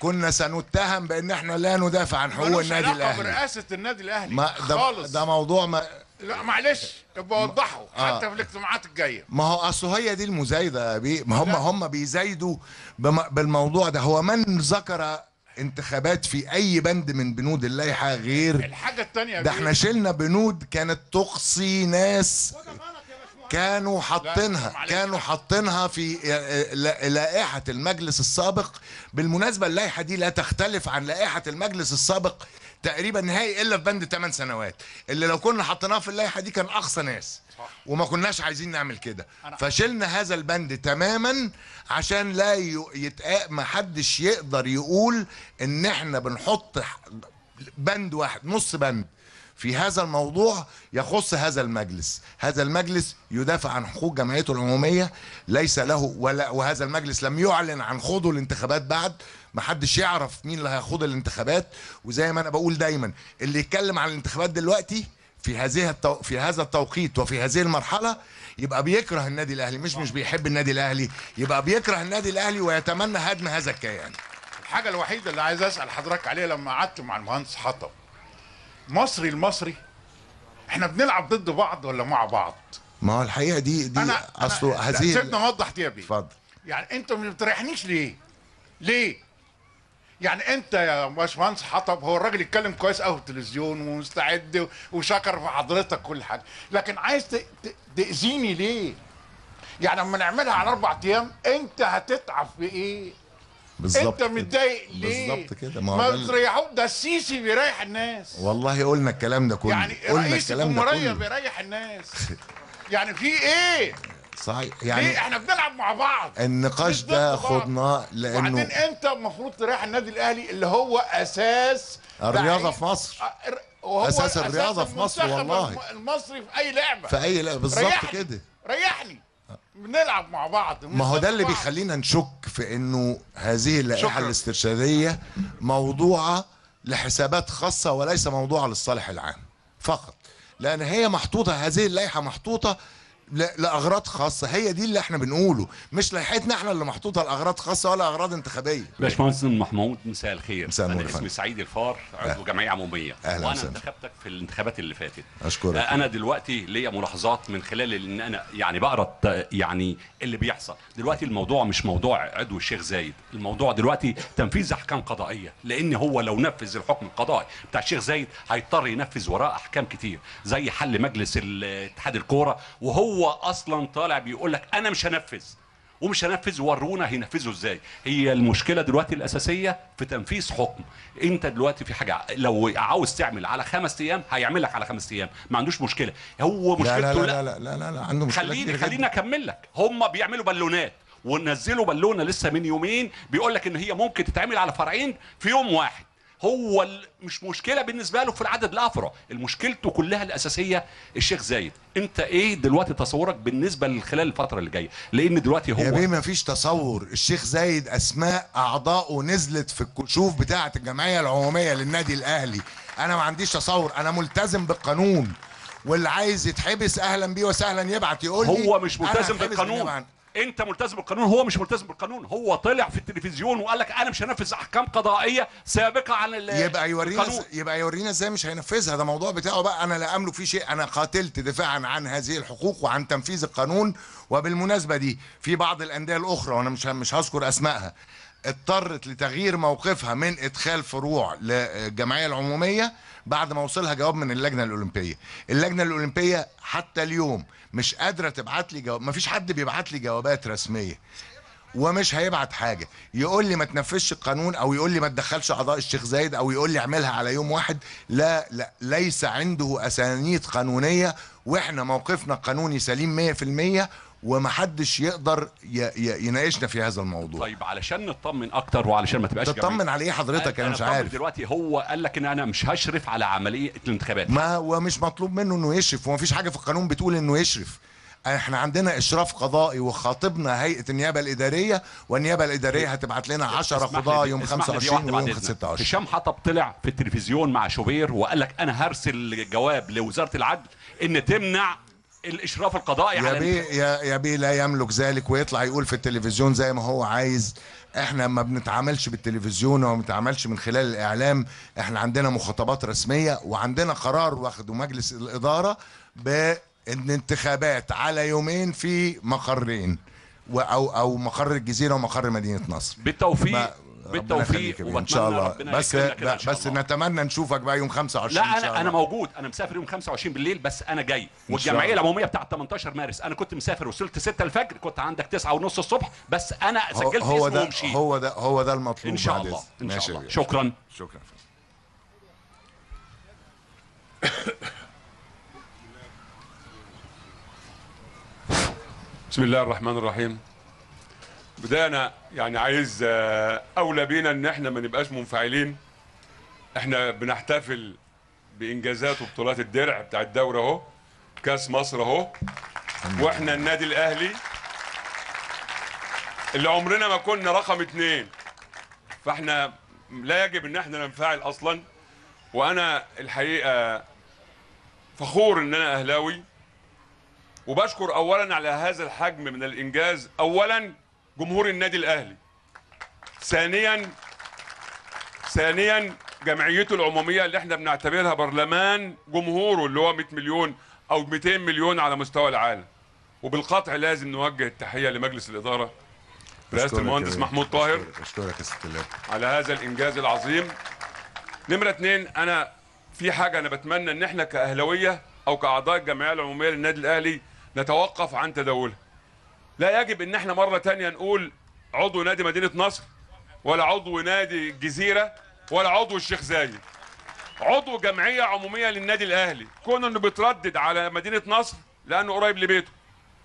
كنا سنتهم بان احنا لا ندافع عن حقوق النادي الاهلي. مالوش علاقه برئاسه النادي الاهلي خالص. ده موضوع ما لا معلش ابقى وضحه آه. حتى في الاجتماعات الجايه. ما هو اصل هي دي المزايده يا بيه، ما هم هم بيزايدوا بالموضوع ده. هو من ذكر انتخابات في اي بند من بنود اللائحه غير الحاجه الثانيه؟ ده احنا شلنا بنود كانت تقصي ناس كانوا حاطينها كانوا حاطينها في لائحه المجلس السابق. بالمناسبه اللائحه دي لا تختلف عن لائحه المجلس السابق تقريبا نهائي الا في بند ثمان سنوات، اللي لو كنا حطيناه في اللائحه دي كان اقصى ناس، وما كناش عايزين نعمل كده، فشلنا هذا البند تماما عشان لا يتقاق ما حدش يقدر يقول ان احنا بنحط بند واحد نص بند في هذا الموضوع يخص هذا المجلس. هذا المجلس يدافع عن حقوق جمعيته العموميه، ليس له ولا، وهذا المجلس لم يعلن عن خوضه الانتخابات بعد، محدش يعرف مين اللي هيخوض الانتخابات. وزي ما انا بقول دايما، اللي يتكلم عن الانتخابات دلوقتي في هذه التو... في هذا التوقيت وفي هذه المرحله يبقى بيكره النادي الاهلي، مش مش بيحب النادي الاهلي، يبقى بيكره النادي الاهلي ويتمنى هدم هذا الكيان. الحاجه الوحيده اللي عايز اسال حضرتك عليها، لما قعدت مع المهندس حطب، مصري المصري احنا بنلعب ضد بعض ولا مع بعض؟ ما هو الحقيقه دي دي اصله هذه. سيبني اوضح دي يا بيه. اتفضل. يعني انت ما بتريحنيش ليه؟ ليه؟ يعني انت يا باشمهندس حطب، هو الراجل يتكلم كويس قوي في التلفزيون ومستعد وشكر في حضرتك كل حاجه، لكن عايز تاذيني ليه؟ يعني لما نعملها على اربع ايام انت هتتعب في ايه؟ بالظبط. انت متضايق ليه؟ بالظبط كده. ما بتريحوه، ده السيسي بيريح الناس. والله قلنا الكلام ده كله، يعني قلنا الكلام ده كله. رئيس الجمهوريه بيريح الناس. يعني في ايه؟ صحيح. يعني ليه احنا بنلعب مع بعض؟ النقاش ده خدناه لانه وبعدين انت المفروض تريح النادي الاهلي اللي هو اساس الرياضه في مصر، وهو اساس الرياضه في مصر. والله المصري في اي لعبه، في اي لعبه بالظبط كده. ريحني، بنلعب مع بعض. ما هو ده اللي بيخلينا نشك في انه هذه اللائحه الاسترشاديه موضوعه لحسابات خاصة وليس موضوعة للصالح العام فقط، لأن هي محطوطة، هذه اللائحة محطوطة لأغراض خاصة. هي دي اللي احنا بنقوله، مش لائحتنا احنا اللي محطوطة لأغراض خاصة ولا أغراض انتخابية. باشمهندس محمود مساء الخير. مساء النور. أنا اسمي سعيد الفار، عضو جمعية عمومية، وأنا سنة. انتخبتك في الانتخابات اللي فاتت. أشكرك. أنا دلوقتي ليا ملاحظات من خلال إن أنا يعني بقرا يعني اللي بيحصل دلوقتي. الموضوع مش موضوع عدو الشيخ زايد، الموضوع دلوقتي تنفيذ أحكام قضائية، لأن هو لو نفذ الحكم القضائي بتاع الشيخ زايد هيضطر ينفذ وراه أحكام كتير، زي حل مجلس اتحاد الكورة، وهو هو اصلا طالع بيقول لك انا مش هنفذ ومش هنفذ، ورونا هينفذوا ازاي. هي المشكله دلوقتي الاساسيه في تنفيذ حكم. انت دلوقتي في حاجه لو عاوز تعمل على خمس ايام هيعمل لك على خمس ايام، ما عندوش مشكله. هو مشكلته لا لا لا لا لا, لا, لا, لا عنده مشكله. خليني خليني اكمل لك. هم بيعملوا بالونات، ونزلوا بالونه لسه من يومين بيقول لك ان هي ممكن تتعمل على فرعين في يوم واحد. هو مش مشكله بالنسبه له في العدد الافرع، المشكلته كلها الاساسيه الشيخ زايد. انت ايه دلوقتي تصورك بالنسبه لخلال الفتره اللي جايه؟ لان دلوقتي هو يا بيه ما فيش تصور. الشيخ زايد اسماء اعضائه نزلت في الكشوف بتاعه الجمعيه العموميه للنادي الاهلي. انا ما عنديش تصور، انا ملتزم بالقانون، واللي عايز يتحبس اهلا بيه وسهلا يبعت يقول لي. هو مش ملتزم بالقانون، انت ملتزم بالقانون، هو مش ملتزم بالقانون. هو طلع في التلفزيون وقال لك انا مش هنفذ احكام قضائيه سابقه عن القانون. يبقى يورينا يبقى يورينا ازاي مش هينفذها. ده موضوع بتاعه بقى، انا لا املك فيه شيء. انا قاتلت دفاعا عن هذه الحقوق وعن تنفيذ القانون. وبالمناسبه دي في بعض الانديه الاخرى، وانا مش مش هذكر اسمائها، اضطرت لتغيير موقفها من ادخال فروع للجمعيه العموميه بعد ما وصلها جواب من اللجنه الاولمبيه. اللجنه الاولمبيه حتى اليوم مش قادره تبعت لي جواب، مفيش حد بيبعت لي جوابات رسميه، ومش هيبعت حاجه يقول لي ما تنفذش القانون، او يقول لي ما تدخلش اعضاء الشيخ زايد، او يقول لي اعملها على يوم واحد. لا لا، ليس عنده اسانيد قانونيه، واحنا موقفنا القانوني سليم مية في المية، ومحدش يقدر يناقشنا في هذا الموضوع. طيب علشان نطمن اكتر وعلشان ما تبقاش تطمن على ايه حضرتك؟ انا مش عارف دلوقتي. هو قال لك ان انا مش هشرف على عمليه الانتخابات، ما هو مش مطلوب منه انه يشرف، ومفيش حاجه في القانون بتقول انه يشرف. احنا عندنا اشراف قضائي، وخاطبنا هيئه النيابه الاداريه، والنيابه الاداريه هتبعت لنا عشرة قضاة يوم خمسة وعشرين ويوم ستة وعشرين. هشام حطب طلع في التلفزيون مع شوبير وقال لك انا هرسل جواب لوزاره العدل ان تمنع الاشراف القضائي على يا يا بيه. لا يملك ذلك، ويطلع يقول في التلفزيون زي ما هو عايز. احنا ما بنتعاملش بالتلفزيون وما بنتعاملش من خلال الاعلام، احنا عندنا مخاطبات رسميه، وعندنا قرار واخده مجلس الاداره بانتخابات على يومين في مقرين، او او مقر الجزيره ومقر مدينه نصر. بالتوفيق بالتوفيق ان شاء الله. بس بس نتمنى نشوفك بقى يوم خمسة وعشرين. لا انا انا موجود، انا مسافر يوم خمسة وعشرين بالليل، بس انا جاي. والجمعيه العموميه بتاعه تمنتاشر مارس انا كنت مسافر، وصلت ستة الفجر، كنت عندك تسعة ونص الصبح، بس انا سجلت اسمي ومشيت. هو ده هو ده المطلوب ان شاء الله. ان شاء الله. شكرا شكرا. بسم الله الرحمن الرحيم. بداية أنا يعني عايز أولى بينا إن إحنا ما نبقاش منفعلين. إحنا بنحتفل بإنجازات وبطولات الدرع بتاع الدورة أهو، كأس مصر أهو، وإحنا النادي الأهلي اللي عمرنا ما كنا رقم اتنين، فإحنا لا يجب إن إحنا ننفعل أصلاً. وأنا الحقيقة فخور إن أنا أهلاوي، وبشكر أولاً على هذا الحجم من الإنجاز. أولاً جمهور النادي الاهلي، ثانيا ثانيا جمعيته العموميه اللي احنا بنعتبرها برلمان جمهوره، اللي هو مية مليون او ميتين مليون على مستوى العالم. وبالقطع لازم نوجه التحيه لمجلس الاداره برئاسه المهندس محمود طاهر على هذا الانجاز العظيم. نمره اتنين، انا في حاجه انا بتمنى ان احنا كاهلاويه او كاعضاء الجمعيه العموميه للنادي الاهلي نتوقف عن تداولها. لا يجب ان احنا مرة تانية نقول عضو نادي مدينة نصر، ولا عضو نادي الجزيرة، ولا عضو الشيخ زايد. عضو جمعية عمومية للنادي الاهلي، كون انه بيتردد على مدينة نصر لانه قريب لبيته،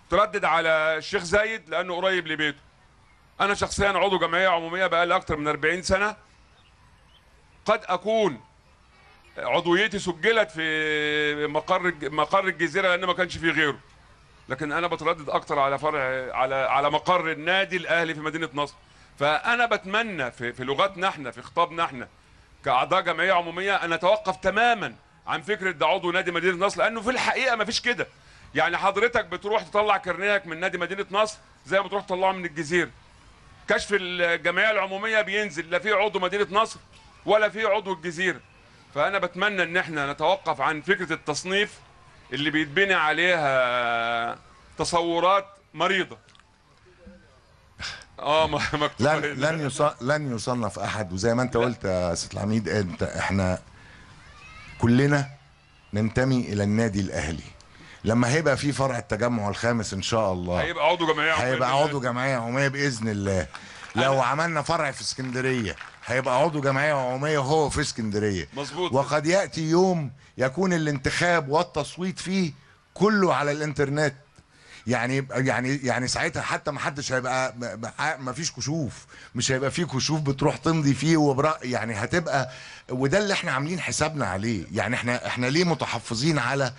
تردد على الشيخ زايد لانه قريب لبيته. انا شخصيا عضو جمعية عمومية بقالي اكتر من أربعين سنة، قد اكون عضويتي سجلت في مقر مقر الجزيرة لان ما كانش فيه غيره، لكن انا بتردد اكتر على فرع على على مقر النادي الاهلي في مدينه نصر. فانا بتمنى في, في لغتنا احنا، في خطابنا احنا، كاعضاء جمعيه عموميه انا اتوقف تماما عن فكره ده عضو نادي مدينه نصر، لانه في الحقيقه ما فيش كده. يعني حضرتك بتروح تطلع كرنيهك من نادي مدينه نصر زي ما بتروح تطلعه من الجزيره. كشف الجمعيه العموميه بينزل لا في عضو مدينه نصر ولا في عضو الجزيره. فانا بتمنى ان احنا نتوقف عن فكره التصنيف اللي بيتبني عليها تصورات مريضه. اه مكتوب لن لن لن يصنف احد. وزي ما انت قلت يا سيد العميد، انت احنا كلنا ننتمي الى النادي الاهلي. لما هيبقى في فرع التجمع الخامس ان شاء الله هيبقى عضو جمعيه عموميه، هيبقى عضو جمعيه عموميه باذن الله. لو عملنا فرع في اسكندريه هيبقى عضو جمعيه عموميه هو في اسكندريه. مظبوط. وقد ياتي يوم يكون الانتخاب والتصويت فيه كله على الانترنت، يعني يعني يعني ساعتها حتى ما حدش هيبقى، ما فيش كشوف، مش هيبقى فيه كشوف بتروح تمضي فيه وبرأ، يعني هتبقى. وده اللي احنا عاملين حسابنا عليه. يعني احنا احنا ليه متحفظين على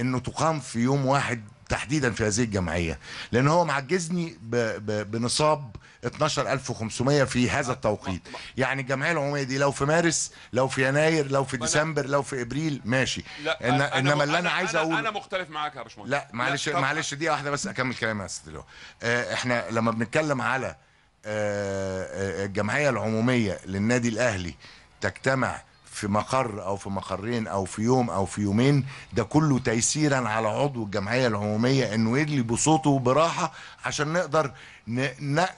انه تقام في يوم واحد تحديدا في هذه الجمعيه؟ لان هو معجزني ب ب بنصاب اتناشر الف وخمسميه في هذا التوقيت. يعني الجمعيه العموميه دي لو في مارس، لو في يناير، لو في ديسمبر، لو في ابريل، ماشي. لا إن أنا انما اللي انا عايز اقول، انا مختلف معاك يا باشمهندس. لا معلش معلش دقيقه واحده بس اكمل كلامي يا استاذ. احنا لما بنتكلم على الجمعيه العموميه للنادي الاهلي تجتمع في مقر او في مقرين او في يوم او في يومين، ده كله تيسيرا على عضو الجمعيه العموميه انه يجلي بصوته براحه عشان نقدر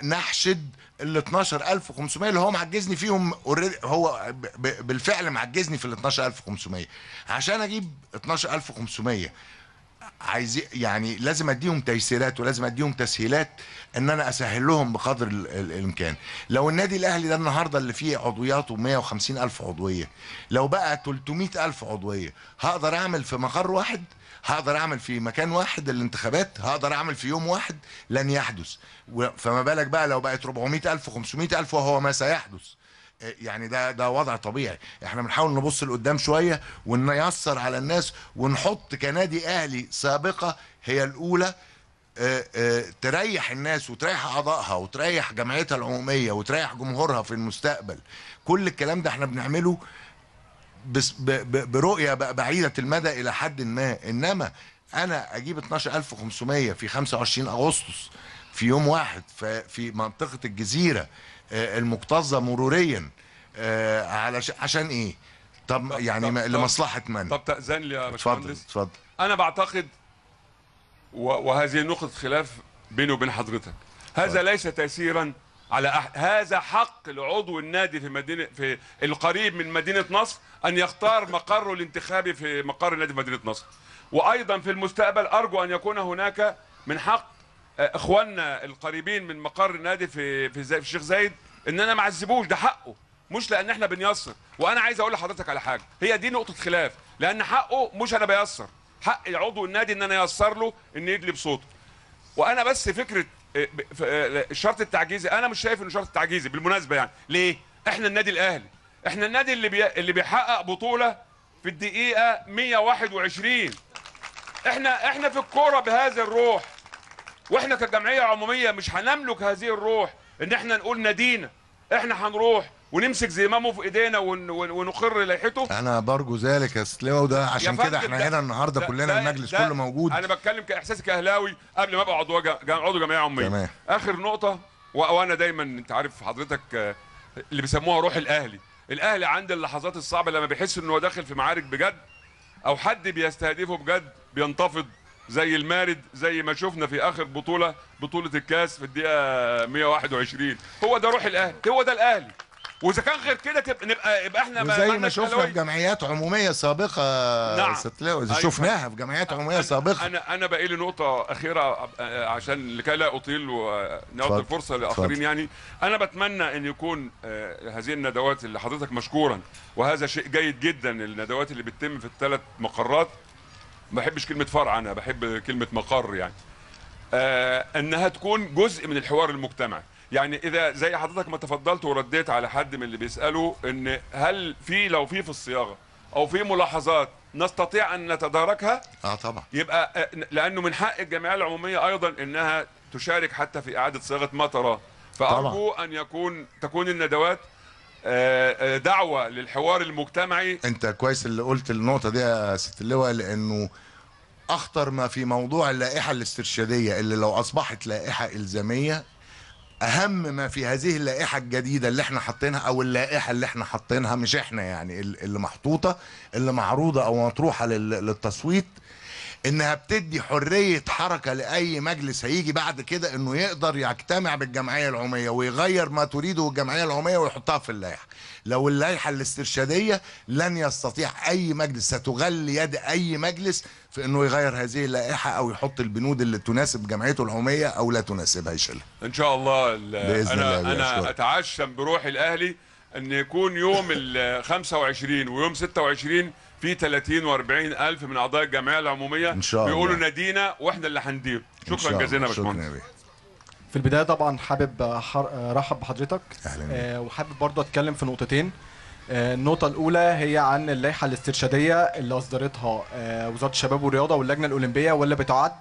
نحشد ال اتناشر الف وخمسميه اللي هو معجزني فيهم. هو بالفعل معجزني في ال اتناشر الف وخمسميه. عشان اجيب اتناشر الف وخمسميه عايز يعني لازم اديهم تيسيرات ولازم اديهم تسهيلات ان انا اسهل لهم بقدر الامكان. لو النادي الاهلي ده النهارده اللي فيه عضوياته ميه وخمسين الف عضويه، لو بقى تلتميه الف عضويه، هقدر اعمل في مقر واحد، هقدر اعمل في مكان واحد الانتخابات، هقدر اعمل في يوم واحد؟ لن يحدث. فما بالك بقى لو بقت اربعميه الف خمسميه الف، وهو ما سيحدث. يعني ده ده وضع طبيعي. احنا بنحاول نبص لقدام شويه ونيسر على الناس ونحط كنادي اهلي سابقه هي الاولى اه اه تريح الناس وتريح اعضائها وتريح جمعيتها العموميه وتريح جمهورها في المستقبل. كل الكلام ده احنا بنعمله بس برؤيه بعيده المدى الى حد ما. انما انا اجيب اتناشر الف وخمسميه في خمسه وعشرين اغسطس في يوم واحد في منطقه الجزيره المكتظه مروريا على عشان ايه؟ طب يعني طب لمصلحه من؟ طب تأذن لي يا باشمهندس. اتفضل. انا بعتقد وهذه نقطه خلاف بيني وبين حضرتك. هذا فضل. ليس تأثيرا على أح هذا حق لعضو النادي في مدينه في القريب من مدينه نصر ان يختار مقره الانتخابي في مقر نادي مدينه نصر. وايضا في المستقبل ارجو ان يكون هناك من حق اخواننا القريبين من مقر النادي في في, في الشيخ زايد ان انا ما اعذبوش، ده حقه، مش لان احنا بنيسر. وانا عايز اقول لحضرتك على حاجه، هي دي نقطه خلاف، لان حقه مش انا بيسر، حق عضو النادي ان انا ايسر له ان يدلي بصوته. وانا بس فكره الشرط التعجيزي انا مش شايف انه شرط تعجيزي بالمناسبه. يعني ليه؟ احنا النادي الاهلي، احنا النادي اللي بي... اللي بيحقق بطوله في الدقيقه ميه وواحد وعشرين. احنا احنا في الكوره بهذه الروح، واحنا كجمعيه عموميه مش هنملك هذه الروح ان احنا نقول نادينا، احنا هنروح ونمسك زمامه في ايدينا ونقر لائحته. انا برجو ذلك يا استاذ لواء، وده عشان كده احنا هنا النهارده كلنا، المجلس كله موجود. انا بتكلم كاحساسي كاهلاوي قبل ما ابقى عضو عضو جمعيه عموميه. تمام. اخر نقطه، وانا دايما انت عارف حضرتك اللي بيسموها روح الاهلي، الاهلي عند اللحظات الصعبه لما بيحس انه داخل في معارك بجد او حد بيستهدفه بجد بينتفض، زي المارد، زي ما شفنا في اخر بطوله، بطوله الكاس في الدقيقه ميه وواحد وعشرين. هو ده روح الاهلي، هو ده الاهلي. واذا كان غير كده تبقى نبقى يبقى احنا ما زي ما شفنا في جمعيات عموميه سابقه. نعم. أيوة. شفناها في جمعيات عموميه أنا سابقه. انا انا باقي لي نقطه اخيره عشان لكي لا اطيل ونعطي الفرصه للاخرين. يعني انا بتمنى ان يكون هذه الندوات اللي حضرتك مشكورا، وهذا شيء جيد جدا، الندوات اللي بتتم في الثلاث مقرات، ما بحبش كلمة فرع، أنا بحب كلمة مقر، يعني آه أنها تكون جزء من الحوار المجتمعي. يعني إذا زي حضرتك ما تفضلت ورديت على حد من اللي بيسألوا إن هل في لو في في الصياغة أو في ملاحظات نستطيع أن نتداركها؟ آه طبعا. يبقى آه لأنه من حق الجمعية العمومية أيضا أنها تشارك حتى في إعادة صياغة ما تراه. فأرجو أن يكون تكون الندوات دعوه للحوار المجتمعي. انت كويس اللي قلت النقطه دي يا ست اللواء، لانه اخطر ما في موضوع اللائحه الاسترشاديه اللي لو اصبحت لائحه الزاميه، اهم ما في هذه اللائحه الجديده اللي احنا حاطينها، او اللائحه اللي احنا حاطينها مش احنا يعني، اللي محطوطه اللي معروضه او مطروحه للتصويت، انها بتدي حريه حركه لاي مجلس هيجي بعد كده انه يقدر يجتمع بالجمعيه العموميه ويغير ما تريده الجمعيه العموميه ويحطها في اللائحه. لو اللائحه الاسترشاديه لن يستطيع اي مجلس، ستغلي يد اي مجلس في انه يغير هذه اللائحه او يحط البنود اللي تناسب جمعيته العموميه او لا تناسبها يشيلها. ان شاء الله باذن انا الله انا اتعشم بروح الاهلي ان يكون يوم ال خمسة وعشرين ويوم ستة وعشرين في ثلاثين وأربعين ألف من أعضاء الجمعية العمومية إن شاء الله بيقولوا ندينا وإحنا اللي هندير. شكرا جزيلا يا باشمهندس. في البداية طبعا حابب أرحب بحضرتك آه وحابب برضه أتكلم في نقطتين. آه النقطة الأولى هي عن اللائحة الاسترشادية اللي أصدرتها آه وزارة الشباب والرياضة واللجنة الأولمبية، واللي بتعد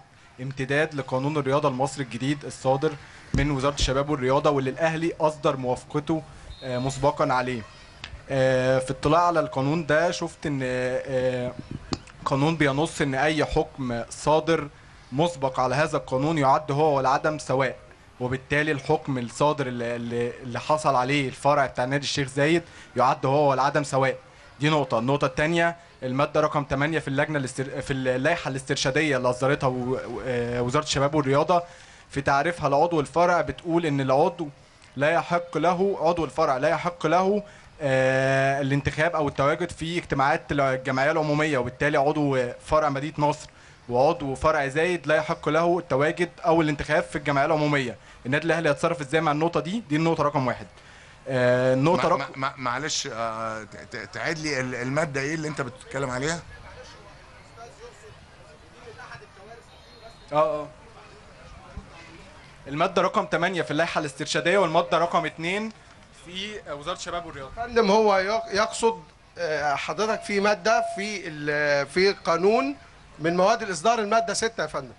امتداد لقانون الرياضة المصري الجديد الصادر من وزارة الشباب والرياضة، واللي الأهلي أصدر موافقته آه مسبقا عليه. في اطلاع على القانون ده شفت ان قانون بينص ان اي حكم صادر مسبق على هذا القانون يعد هو والعدم سواء، وبالتالي الحكم الصادر اللي, اللي حصل عليه الفرع بتاع نادي الشيخ زايد يعد هو والعدم سواء. دي نقطه. النقطه الثانيه الماده رقم ثمانية في اللجنه في اللائحه الاسترشاديه اللي اصدرتها وزاره الشباب والرياضه في تعريفها لعضو الفرع بتقول ان العضو لا يحق له عضو الفرع لا يحق له آه الانتخاب او التواجد في اجتماعات الجمعيه العموميه، وبالتالي عضو فرع مدينه نصر وعضو فرع زايد لا يحق له التواجد او الانتخاب في الجمعيه العموميه. النادي الاهلي هيتصرف ازاي مع النقطه دي؟ دي النقطه رقم واحد. آه النقطه رقم معلش آه تعيد لي الماده ايه اللي انت بتتكلم عليها؟ اه اه الماده رقم ثمانية في اللائحه الاسترشاديه والماده رقم اثنين في وزاره الشباب والرياضه. يا فندم هو يقصد حضرتك في ماده في في قانون من مواد الاصدار، الماده ستة يا فندم.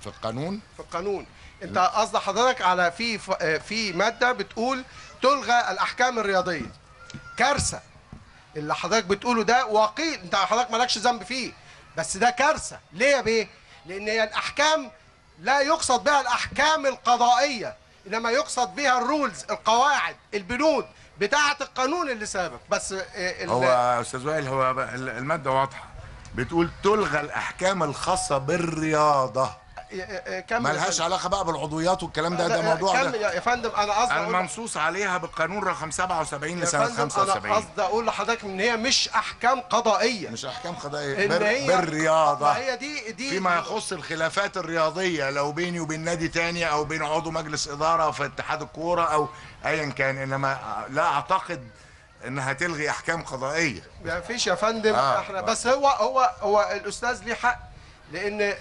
في القانون؟ في القانون. انت قصد حضرتك على في في ماده بتقول تلغى الاحكام الرياضيه. كارثه اللي حضرتك بتقوله ده، وقيل انت حضرتك مالكش ذنب فيه، بس ده كارثه. ليه يا بيه؟ لان هي الاحكام لا يقصد بها الاحكام القضائيه، إنما يقصد بها الرولز، القواعد، البنود بتاعة القانون اللي سابق. بس هو يا أستاذ وائل هو المادة واضحة، بتقول تلغى الأحكام الخاصة بالرياضة، مالهاش علاقة بقى بالعضويات والكلام ده. ده موضوع ده يا فندم. أنا قصدي المنصوص عليها بالقانون رقم سبعة وسبعين لسنة خمسة وسبعين. أنا قصدي أقول لحضرتك إن هي مش أحكام قضائية، مش أحكام قضائية بر... بالرياضة هي دي دي فيما يخص الخلافات الرياضية لو بيني وبين نادي تاني أو بين عضو مجلس إدارة في اتحاد الكورة أو أيا كان، إنما لا أعتقد انها تلغي أحكام قضائية. ما فيش يا فندم. آه. احنا بس هو هو هو الأستاذ ليه حق، لأن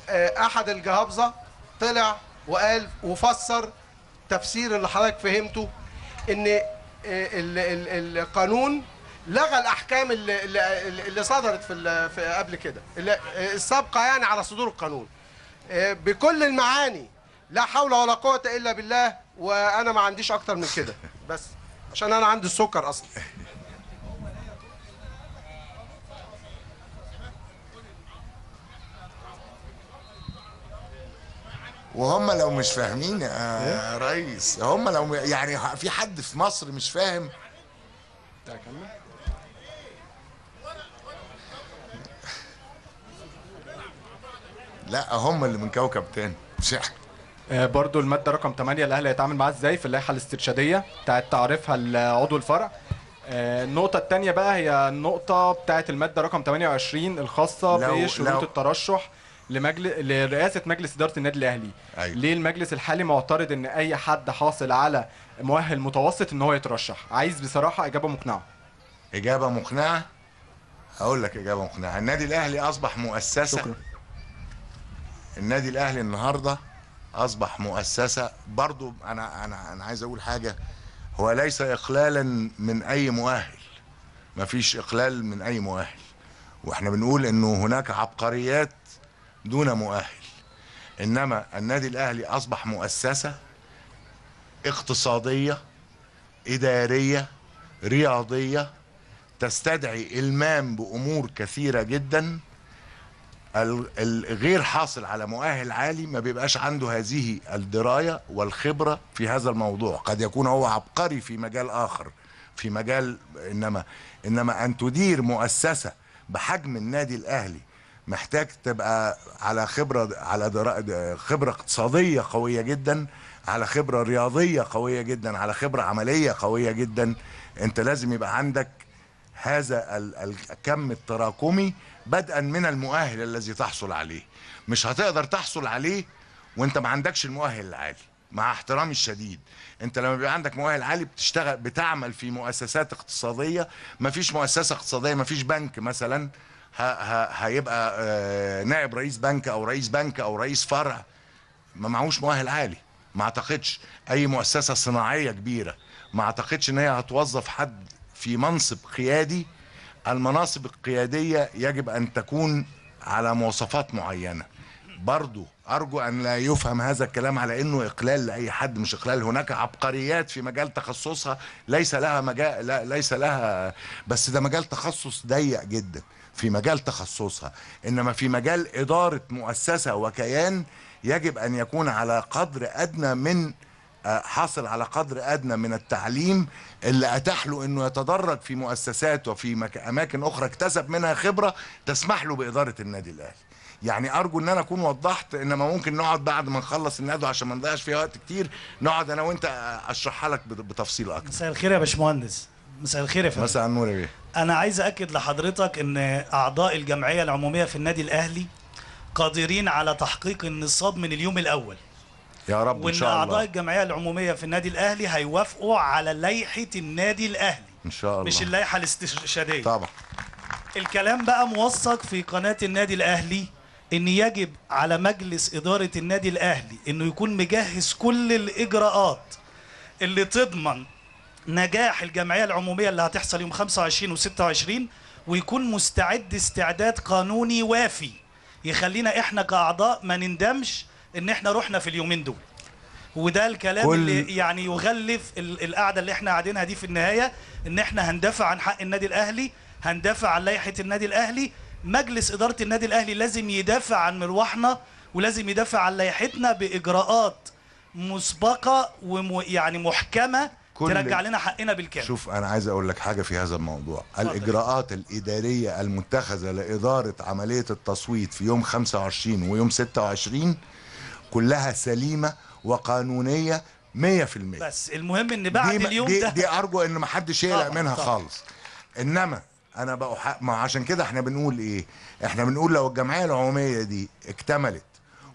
أحد الجهابزة طلع وقال وفسر تفسير اللي حضرتك فهمته، إن القانون لغى الأحكام اللي صدرت في قبل كده السابقة يعني على صدور القانون بكل المعاني. لا حول ولا قوة إلا بالله، وأنا ما عنديش أكتر من كده، بس عشان أنا عندي السكر أصلا. وهم لو مش فاهمين يا ريس، هم لو يعني في حد في مصر مش فاهم. لا هم اللي من كوكب تاني مش احنا. برضه الماده رقم ثمانية الاهلي هيتعامل معاها ازاي في اللائحه الاسترشاديه بتاعت تعريفها لعضو الفرع. النقطة الثانية بقى هي النقطة بتاعت الماده رقم ثمانية وعشرين الخاصة بشروط الترشح لمجلس لرئاسه مجلس اداره النادي الاهلي. أيوة. ليه المجلس الحالي معترض ان اي حد حاصل على مؤهل متوسط ان هو يترشح؟ عايز بصراحه اجابه مقنعه. اجابه مقنعه هقول لك اجابه مقنعه. النادي الاهلي اصبح مؤسسه. شكرا. النادي الاهلي النهارده اصبح مؤسسه. برضو انا انا انا عايز اقول حاجه، هو ليس اقلالا من اي مؤهل، مفيش اقلال من اي مؤهل، واحنا بنقول انه هناك عبقريات دون مؤهل، انما النادي الاهلي اصبح مؤسسه اقتصاديه إدارية رياضية تستدعي المام بأمور كثيرة جدا. الغير حاصل على مؤهل عالي ما بيبقاش عنده هذه الدراية والخبرة في هذا الموضوع. قد يكون هو عبقري في مجال آخر في مجال، إنما إنما أن تدير مؤسسة بحجم النادي الأهلي محتاج تبقى على خبرة على درا... خبرة اقتصادية قوية جدا، على خبرة رياضية قوية جدا، على خبرة عملية قوية جدا. انت لازم يبقى عندك هذا الكم التراكمي بدءا من المؤهل الذي تحصل عليه. مش هتقدر تحصل عليه وانت ما عندكش المؤهل العالي، مع احترامي الشديد. انت لما بيبقى عندك مؤهل عالي بتشتغل بتعمل في مؤسسات اقتصادية. ما فيش مؤسسة اقتصادية، ما فيش بنك مثلا هيبقى نائب رئيس بنك او رئيس بنك او رئيس فرع ما معهوش مؤهل عالي. ما اعتقدش اي مؤسسه صناعيه كبيره ما اعتقدش ان هي هتوظف حد في منصب قيادي. المناصب القياديه يجب ان تكون على مواصفات معينه. برضو ارجو ان لا يفهم هذا الكلام على انه اقلال لاي حد، مش اقلال. هناك عبقريات في مجال تخصصها ليس لها مجال، لا ليس لها، بس ده مجال تخصص ضيق جدا في مجال تخصصها. انما في مجال اداره مؤسسه وكيان يجب ان يكون على قدر ادنى من حاصل على قدر ادنى من التعليم اللي اتاح له انه يتدرج في مؤسسات وفي اماكن اخرى اكتسب منها خبره تسمح له باداره النادي الاهلي. يعني ارجو ان انا اكون وضحت، انما ممكن نقعد بعد ما نخلص الندوه عشان ما نضيعش فيها وقت كتير، نقعد انا وانت اشرحها لك بتفصيل اكتر. مساء الخير يا باشمهندس. مساء الخير يا فندم. مساء النور يا بيه. انا عايز اكد لحضرتك ان اعضاء الجمعيه العموميه في النادي الاهلي قادرين على تحقيق النصاب من اليوم الاول يا رب ان شاء الله. وان اعضاء الجمعيه العموميه في النادي الاهلي هيوافقوا على لائحه النادي الاهلي ان شاء الله، مش اللائحه الاستشهاديه طبعا. الكلام بقى موثق في قناه النادي الاهلي، ان يجب على مجلس اداره النادي الاهلي انه يكون مجهز كل الاجراءات اللي تضمن نجاح الجمعيه العموميه اللي هتحصل يوم خمسة وعشرين وستة وعشرين، ويكون مستعد استعداد قانوني وافي يخلينا احنا كاعضاء ما نندمش ان احنا رحنا في اليومين دول. وده الكلام اللي يعني يغلف القعده اللي احنا قاعدينها دي في النهايه، ان احنا هندافع عن حق النادي الاهلي، هندافع عن لائحه النادي الاهلي. مجلس اداره النادي الاهلي لازم يدافع عن مروحنا ولازم يدافع عن لائحتنا باجراءات مسبقه ويعني محكمه ترجع لنا حقنا بالكامل. شوف انا عايز اقول لك حاجه في هذا الموضوع. الاجراءات الاداريه المتخذه لاداره عمليه التصويت في يوم خمسة وعشرين ويوم ستة وعشرين كلها سليمه وقانونيه مية في المية. بس المهم ان بعد اليوم دي ده دي ارجو ان ما حدش يقلق منها طبعًا. خالص. انما انا بقى ما عشان كده احنا بنقول ايه؟ احنا بنقول لو الجمعيه العموميه دي اكتملت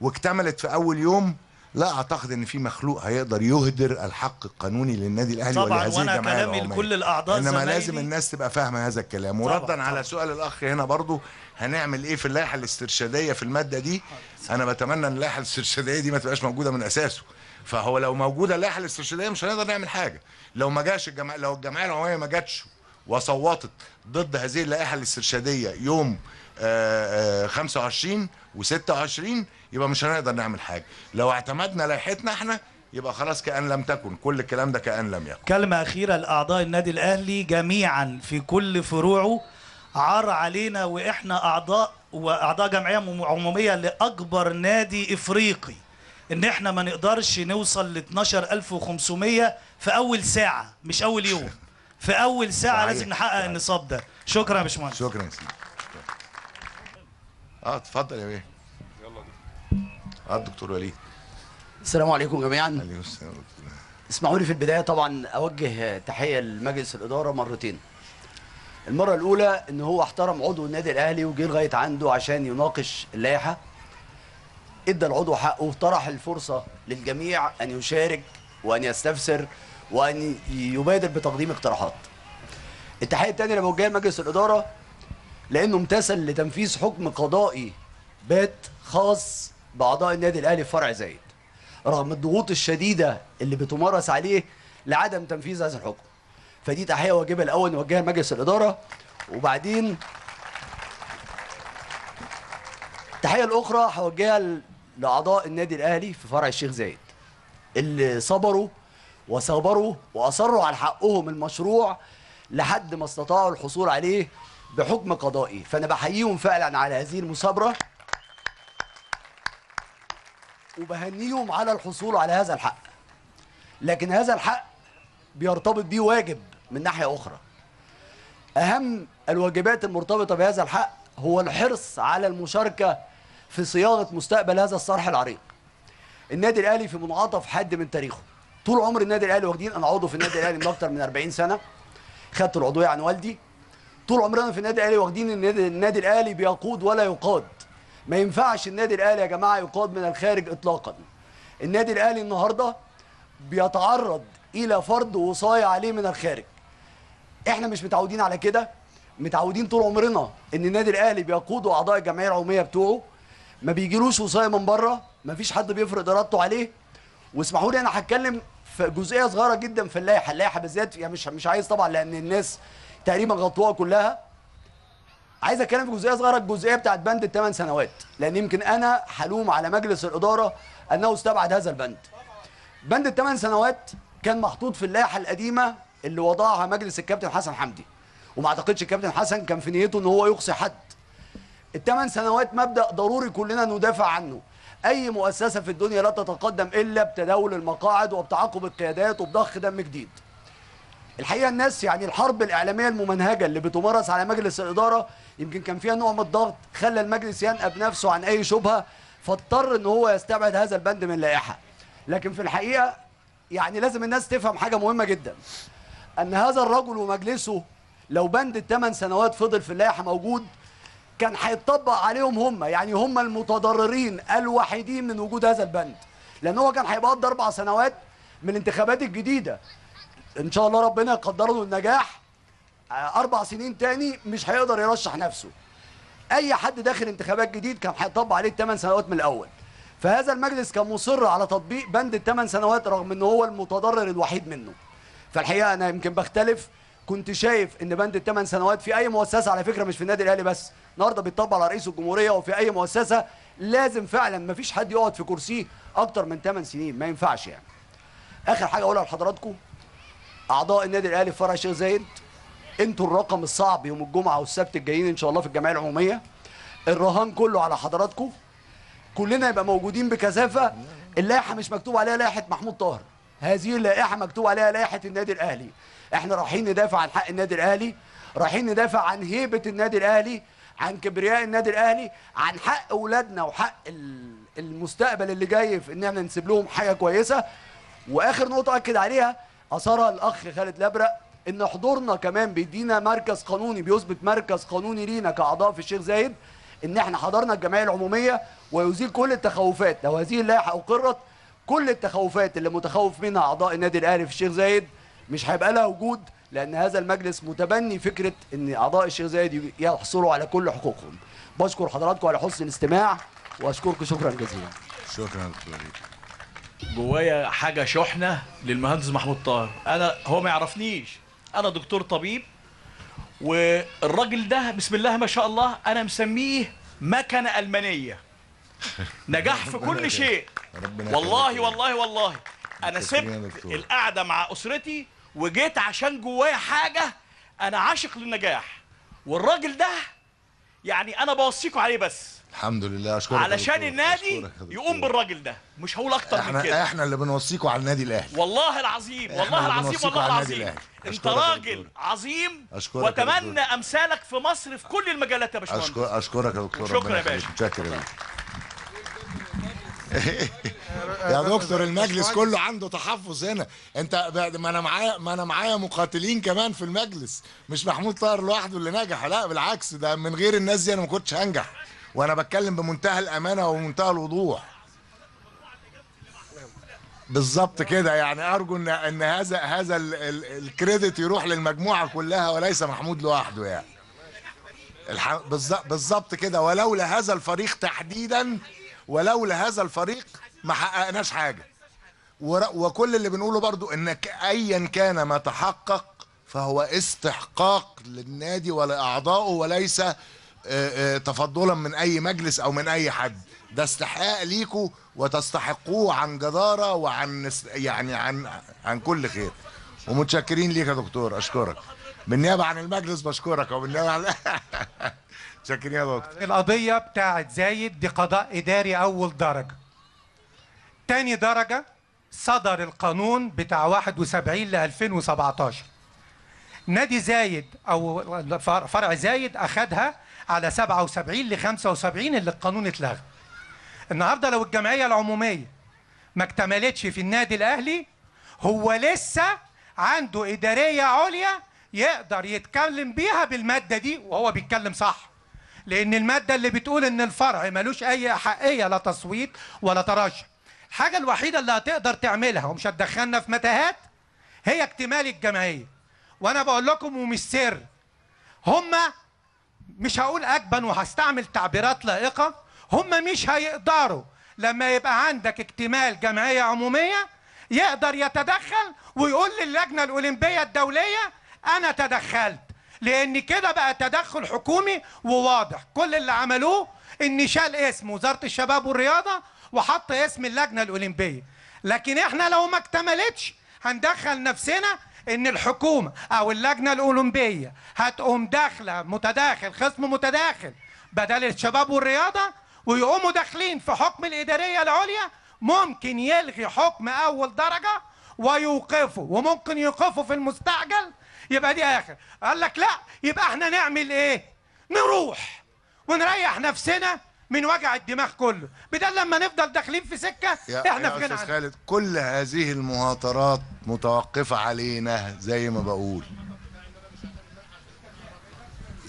واكتملت في اول يوم، لا اعتقد ان في مخلوق هيقدر يهدر الحق القانوني للنادي الاهلي ولا هذه الجمعيه العموميه. طبعا، وانا كلامي لكل الاعضاء زمايلي، انما لازم الناس تبقى فاهمه هذا الكلام. وردا على سؤال الاخ هنا برضو، هنعمل ايه في اللائحه الاسترشاديه في الماده دي؟ انا بتمنى ان اللائحه الاسترشاديه دي ما تبقاش موجوده من اساسه. فهو لو موجوده اللائحه الاسترشاديه مش هنقدر نعمل حاجه. لو ما جاش الجمع... لو الجمعيه العموميه ما جاتش وصوتت ضد هذه اللائحه الاسترشاديه يوم آآ آآ خمسة وعشرين وستة وعشرين، يبقى مش هنقدر نعمل حاجه. لو اعتمدنا لائحتنا احنا يبقى خلاص كأن لم تكن، كل الكلام ده كأن لم يكن. كلمه اخيره لاعضاء النادي الاهلي جميعا في كل فروعه. عار علينا واحنا اعضاء واعضاء جمعيه عموميه لاكبر نادي افريقي ان احنا ما نقدرش نوصل ل اتناشر الف وخمسمية في اول ساعه، مش اول يوم، في اول ساعه لازم نحقق النصاب ده. شكرا يا باشمهندس. شكرا يا سيدي. اه اتفضل يا بيه. يلا اه الدكتور وليد. السلام عليكم جميعا. عليكم السلام. اسمحوا لي في البدايه طبعا اوجه تحيه لمجلس الاداره مرتين. المره الاولى ان هو احترم عضو النادي الاهلي وجه لغايه عنده عشان يناقش اللائحه. ادى العضو حقه، طرح الفرصه للجميع ان يشارك وان يستفسر وان يبادر بتقديم اقتراحات. التحيه الثانيه اللي بوجهها لمجلس الاداره لانه امتثل لتنفيذ حكم قضائي بات خاص باعضاء النادي الاهلي في فرع زايد رغم الضغوط الشديده اللي بتمارس عليه لعدم تنفيذ هذا الحكم. فدي تحيه واجبه الاول نوجهها لمجلس الاداره. وبعدين التحيه الاخرى هوجهها لاعضاء النادي الاهلي في فرع الشيخ زايد اللي صبروا وصبروا وأصروا على حقهم المشروع لحد ما استطاعوا الحصول عليه بحكم قضائي. فأنا بحييهم فعلا على هذه المثابرة وبهنيهم على الحصول على هذا الحق. لكن هذا الحق بيرتبط بيه واجب من ناحية أخرى. أهم الواجبات المرتبطة بهذا الحق هو الحرص على المشاركة في صياغة مستقبل هذا الصرح العريق. النادي الأهلي في منعطف حد من تاريخه. طول عمر النادي الأهلي واخدين، أنا عضو في النادي الأهلي من أكتر من أربعين سنة، خدت العضوية عن والدي. طول عمرنا في النادي الأهلي واخدين النادي الأهلي بيقود ولا يقاد. ما ينفعش النادي الأهلي يا جماعة يقاد من الخارج إطلاقا. النادي الأهلي النهارده بيتعرض إلى فرض وصاية عليه من الخارج. إحنا مش متعودين على كده، متعودين طول عمرنا إن النادي الأهلي بيقوده أعضاء الجمعية العمومية بتوعه، ما بيجيلوش وصاية من بره، ما فيش حد بيفرض إرادته عليه. واسمحوا لي أنا هتكلم في جزئية صغيرة جدا في اللائحة، اللائحة بالذات يعني مش مش عايز طبعا لأن الناس تقريبا غطوها كلها. عايز أتكلم في جزئية صغيرة، الجزئية بتاعت بند الثمان سنوات، لأن يمكن أنا حلوم على مجلس الإدارة أنه استبعد هذا البند. بند الثمان سنوات كان محطوط في اللائحة القديمة اللي وضعها مجلس الكابتن حسن حمدي، وما اعتقدش الكابتن حسن كان في نيته ان هو يقصي حد. الثمان سنوات مبدأ ضروري كلنا ندافع عنه. اي مؤسسة في الدنيا لا تتقدم الا بتداول المقاعد وبتعاقب القيادات وبضخ دم جديد. الحقيقة الناس يعني الحرب الإعلامية الممنهجة اللي بتمارس على مجلس الإدارة يمكن كان فيها نوع من الضغط خلى المجلس ينأى بنفسه عن اي شبهة، فاضطر ان هو يستبعد هذا البند من اللائحة. لكن في الحقيقة يعني لازم الناس تفهم حاجة مهمة جدا، أن هذا الرجل ومجلسه لو بند الثمان سنوات فضل في اللائحة موجود كان هيتطبق عليهم هم، يعني هم المتضررين الوحيدين من وجود هذا البند، لأن هو كان هيبقى قد أربع سنوات من الانتخابات الجديدة. إن شاء الله ربنا يقدر له النجاح، أربع سنين تاني مش هيقدر يرشح نفسه. أي حد داخل انتخابات جديد كان هيطبق عليه الثمان سنوات من الأول. فهذا المجلس كان مصر على تطبيق بند الثمان سنوات رغم إن هو المتضرر الوحيد منه. فالحقيقه انا يمكن بختلف، كنت شايف ان بند الثمان سنوات في اي مؤسسه، على فكره مش في النادي الاهلي بس، النهارده بيطبق على رئيس الجمهوريه وفي اي مؤسسه، لازم فعلا ما فيش حد يقعد في كرسيه اكتر من ثمان سنين، ما ينفعش يعني. اخر حاجه اقولها لحضراتكم، اعضاء النادي الاهلي في فرع الشيخ زايد، انتوا الرقم الصعب يوم الجمعه والسبت الجايين ان شاء الله في الجمعيه العموميه، الرهان كله على حضراتكم، كلنا يبقى موجودين بكثافه. اللائحه مش مكتوب عليها لائحه محمود طاهر، هذه اللائحة مكتوب عليها لائحة النادي الأهلي. احنا رايحين ندافع عن حق النادي الأهلي، رايحين ندافع عن هيبة النادي الأهلي، عن كبرياء النادي الأهلي، عن حق أولادنا وحق المستقبل اللي جاي في إن احنا نسيب لهم حاجة كويسة. وآخر نقطة أكد عليها أثارها الأخ خالد الابراهام، إن حضورنا كمان بيدينا مركز قانوني، بيثبت مركز قانوني لينا كأعضاء في الشيخ زايد إن احنا حضرنا الجمعية العمومية، ويزيل كل التخوفات. لو هذه اللائحة أقرت كل التخوفات اللي متخوف منها اعضاء النادي الاهلي في الشيخ زايد مش هيبقى لها وجود، لان هذا المجلس متبني فكره ان اعضاء الشيخ زايد يحصلوا على كل حقوقهم. بشكر حضراتكم على حسن الاستماع واشكركم شكرا جزيلا. شكرا دكتور. جوايا حاجه شحنه للمهندس محمود طاهر، انا هو ما يعرفنيش، انا دكتور طبيب، والراجل ده بسم الله ما شاء الله انا مسميه مكنه المانيه. نجاح في كل شيء والله والله والله. انا سبت القعده مع اسرتي وجيت عشان جوايا حاجه، انا عاشق للنجاح، والراجل ده يعني انا بوصيكوا عليه بس. الحمد لله اشكرك علشان النادي يقوم بالراجل ده، مش هقول اكتر من كده. احنا اللي بنوصيكوا على النادي الاهلي والله العظيم، والله العظيم، والله العظيم، انت راجل عظيم واتمنى امثالك في مصر في كل المجالات يا باشمهندس. اشكرك يا دكتور، شكرا يا باشا، شكرا يا باشا. يا دكتور المجلس كله عنده تحفظ هنا، انت ما انا معايا ما انا معايا مقاتلين كمان في المجلس، مش محمود طاهر لوحده اللي نجح، لا بالعكس، ده من غير الناس دي انا ما كنتش هنجح، وانا بتكلم بمنتهى الامانه ومنتهى الوضوح. بالظبط كده، يعني ارجو ان ان هذا هذا الكريدت يروح للمجموعه كلها وليس محمود لوحده يعني. بالظبط كده، ولولا هذا الفريق تحديدا ولولا هذا الفريق ما حققناش حاجه. وكل اللي بنقوله برضو ان ايا كان ما تحقق فهو استحقاق للنادي ولاعضائه وليس تفضلا من اي مجلس او من اي حد. ده استحقاق ليكوا وتستحقوه عن جدارة وعن يعني عن عن كل خير. ومتشكرين ليك يا دكتور، اشكرك بالنيابه عن المجلس، بشكرك وبالنيابه عن متشكرين يا دكتور. القضيه بتاعت زايد دي قضاء اداري اول درجه. تاني درجه صدر القانون بتاع واحد وسبعين لألفين وسبعتاشر. نادي زايد او فرع زايد اخدها على سبعة وسبعين لخمسة وسبعين اللي القانون اتلغى. النهارده لو الجمعيه العموميه ما اكتملتش في النادي الاهلي هو لسه عنده اداريه عليا يقدر يتكلم بيها بالماده دي، وهو بيتكلم صح، لان الماده اللي بتقول ان الفرع ملوش اي احقيه لا تصويت ولا ترشح. الحاجه الوحيده اللي هتقدر تعملها ومش هتدخلنا في متاهات هي اكتمال الجمعيه. وانا بقول لكم ومش سر، هما مش هقول اجبن وهستعمل تعبيرات لائقه، هما مش هيقدروا لما يبقى عندك اكتمال جمعيه عموميه يقدر يتدخل ويقول للجنه الاولمبيه الدوليه انا تدخلت، لان كده بقى تدخل حكومي وواضح. كل اللي عملوه ان شال اسم وزاره الشباب والرياضه وحط اسم اللجنه الاولمبيه، لكن احنا لو ما اكتملتش هندخل نفسنا ان الحكومه او اللجنه الاولمبيه هتقوم داخله متداخل خصم متداخل بدل الشباب والرياضه، ويقوموا داخلين في حكم الاداريه العليا ممكن يلغي حكم اول درجه ويوقفه، وممكن يوقفه في المستعجل يبقى دي اخر. قال لك لا، يبقى احنا نعمل ايه؟ نروح ونريح نفسنا من وجع الدماغ كله، بدل لما نفضل داخلين في سكه احنا في غنى عنها. كل هذه المهاترات متوقفه علينا زي ما بقول.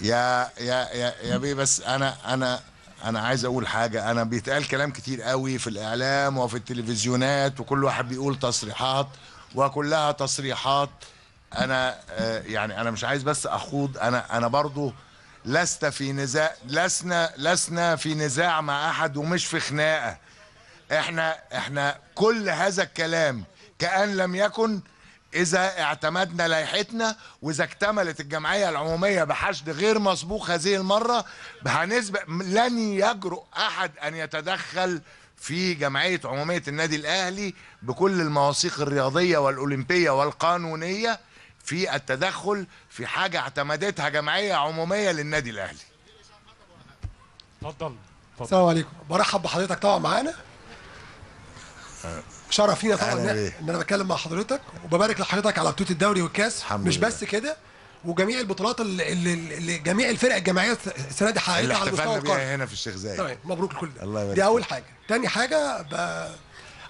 يا يا يا يا بيه، بس انا انا انا عايز اقول حاجه. انا بيتقال كلام كتير قوي في الاعلام وفي التلفزيونات، وكل واحد بيقول تصريحات وكلها تصريحات. انا يعني انا مش عايز بس اخوض، انا انا برضو لست في نزاع، لسنا لسنا في نزاع مع احد ومش في خناقه. احنا احنا كل هذا الكلام كأن لم يكن اذا اعتمدنا لائحتنا، واذا اكتملت الجمعيه العموميه بحشد غير مسبوق هذه المره هنسبق. لن يجرؤ احد ان يتدخل في جمعيه عموميه النادي الاهلي بكل المواثيق الرياضيه والاولمبيه والقانونيه في التدخل في حاجه اعتمدتها جمعيه عموميه للنادي الاهلي. اتفضل. السلام عليكم، برحب بحضرتك طبعا معانا. شرف لينا طبعا ان انا بتكلم مع حضرتك، وببارك لحضرتك على بطوله الدوري والكاس، مش بس كده، وجميع البطولات اللي, اللي جميع الفرق الجماعيه السنه دي حققتها على مستوى القاره هنا في الشيخ زايد. طيب مبروك لكل ده. دي اول حاجه. تاني حاجه، ب...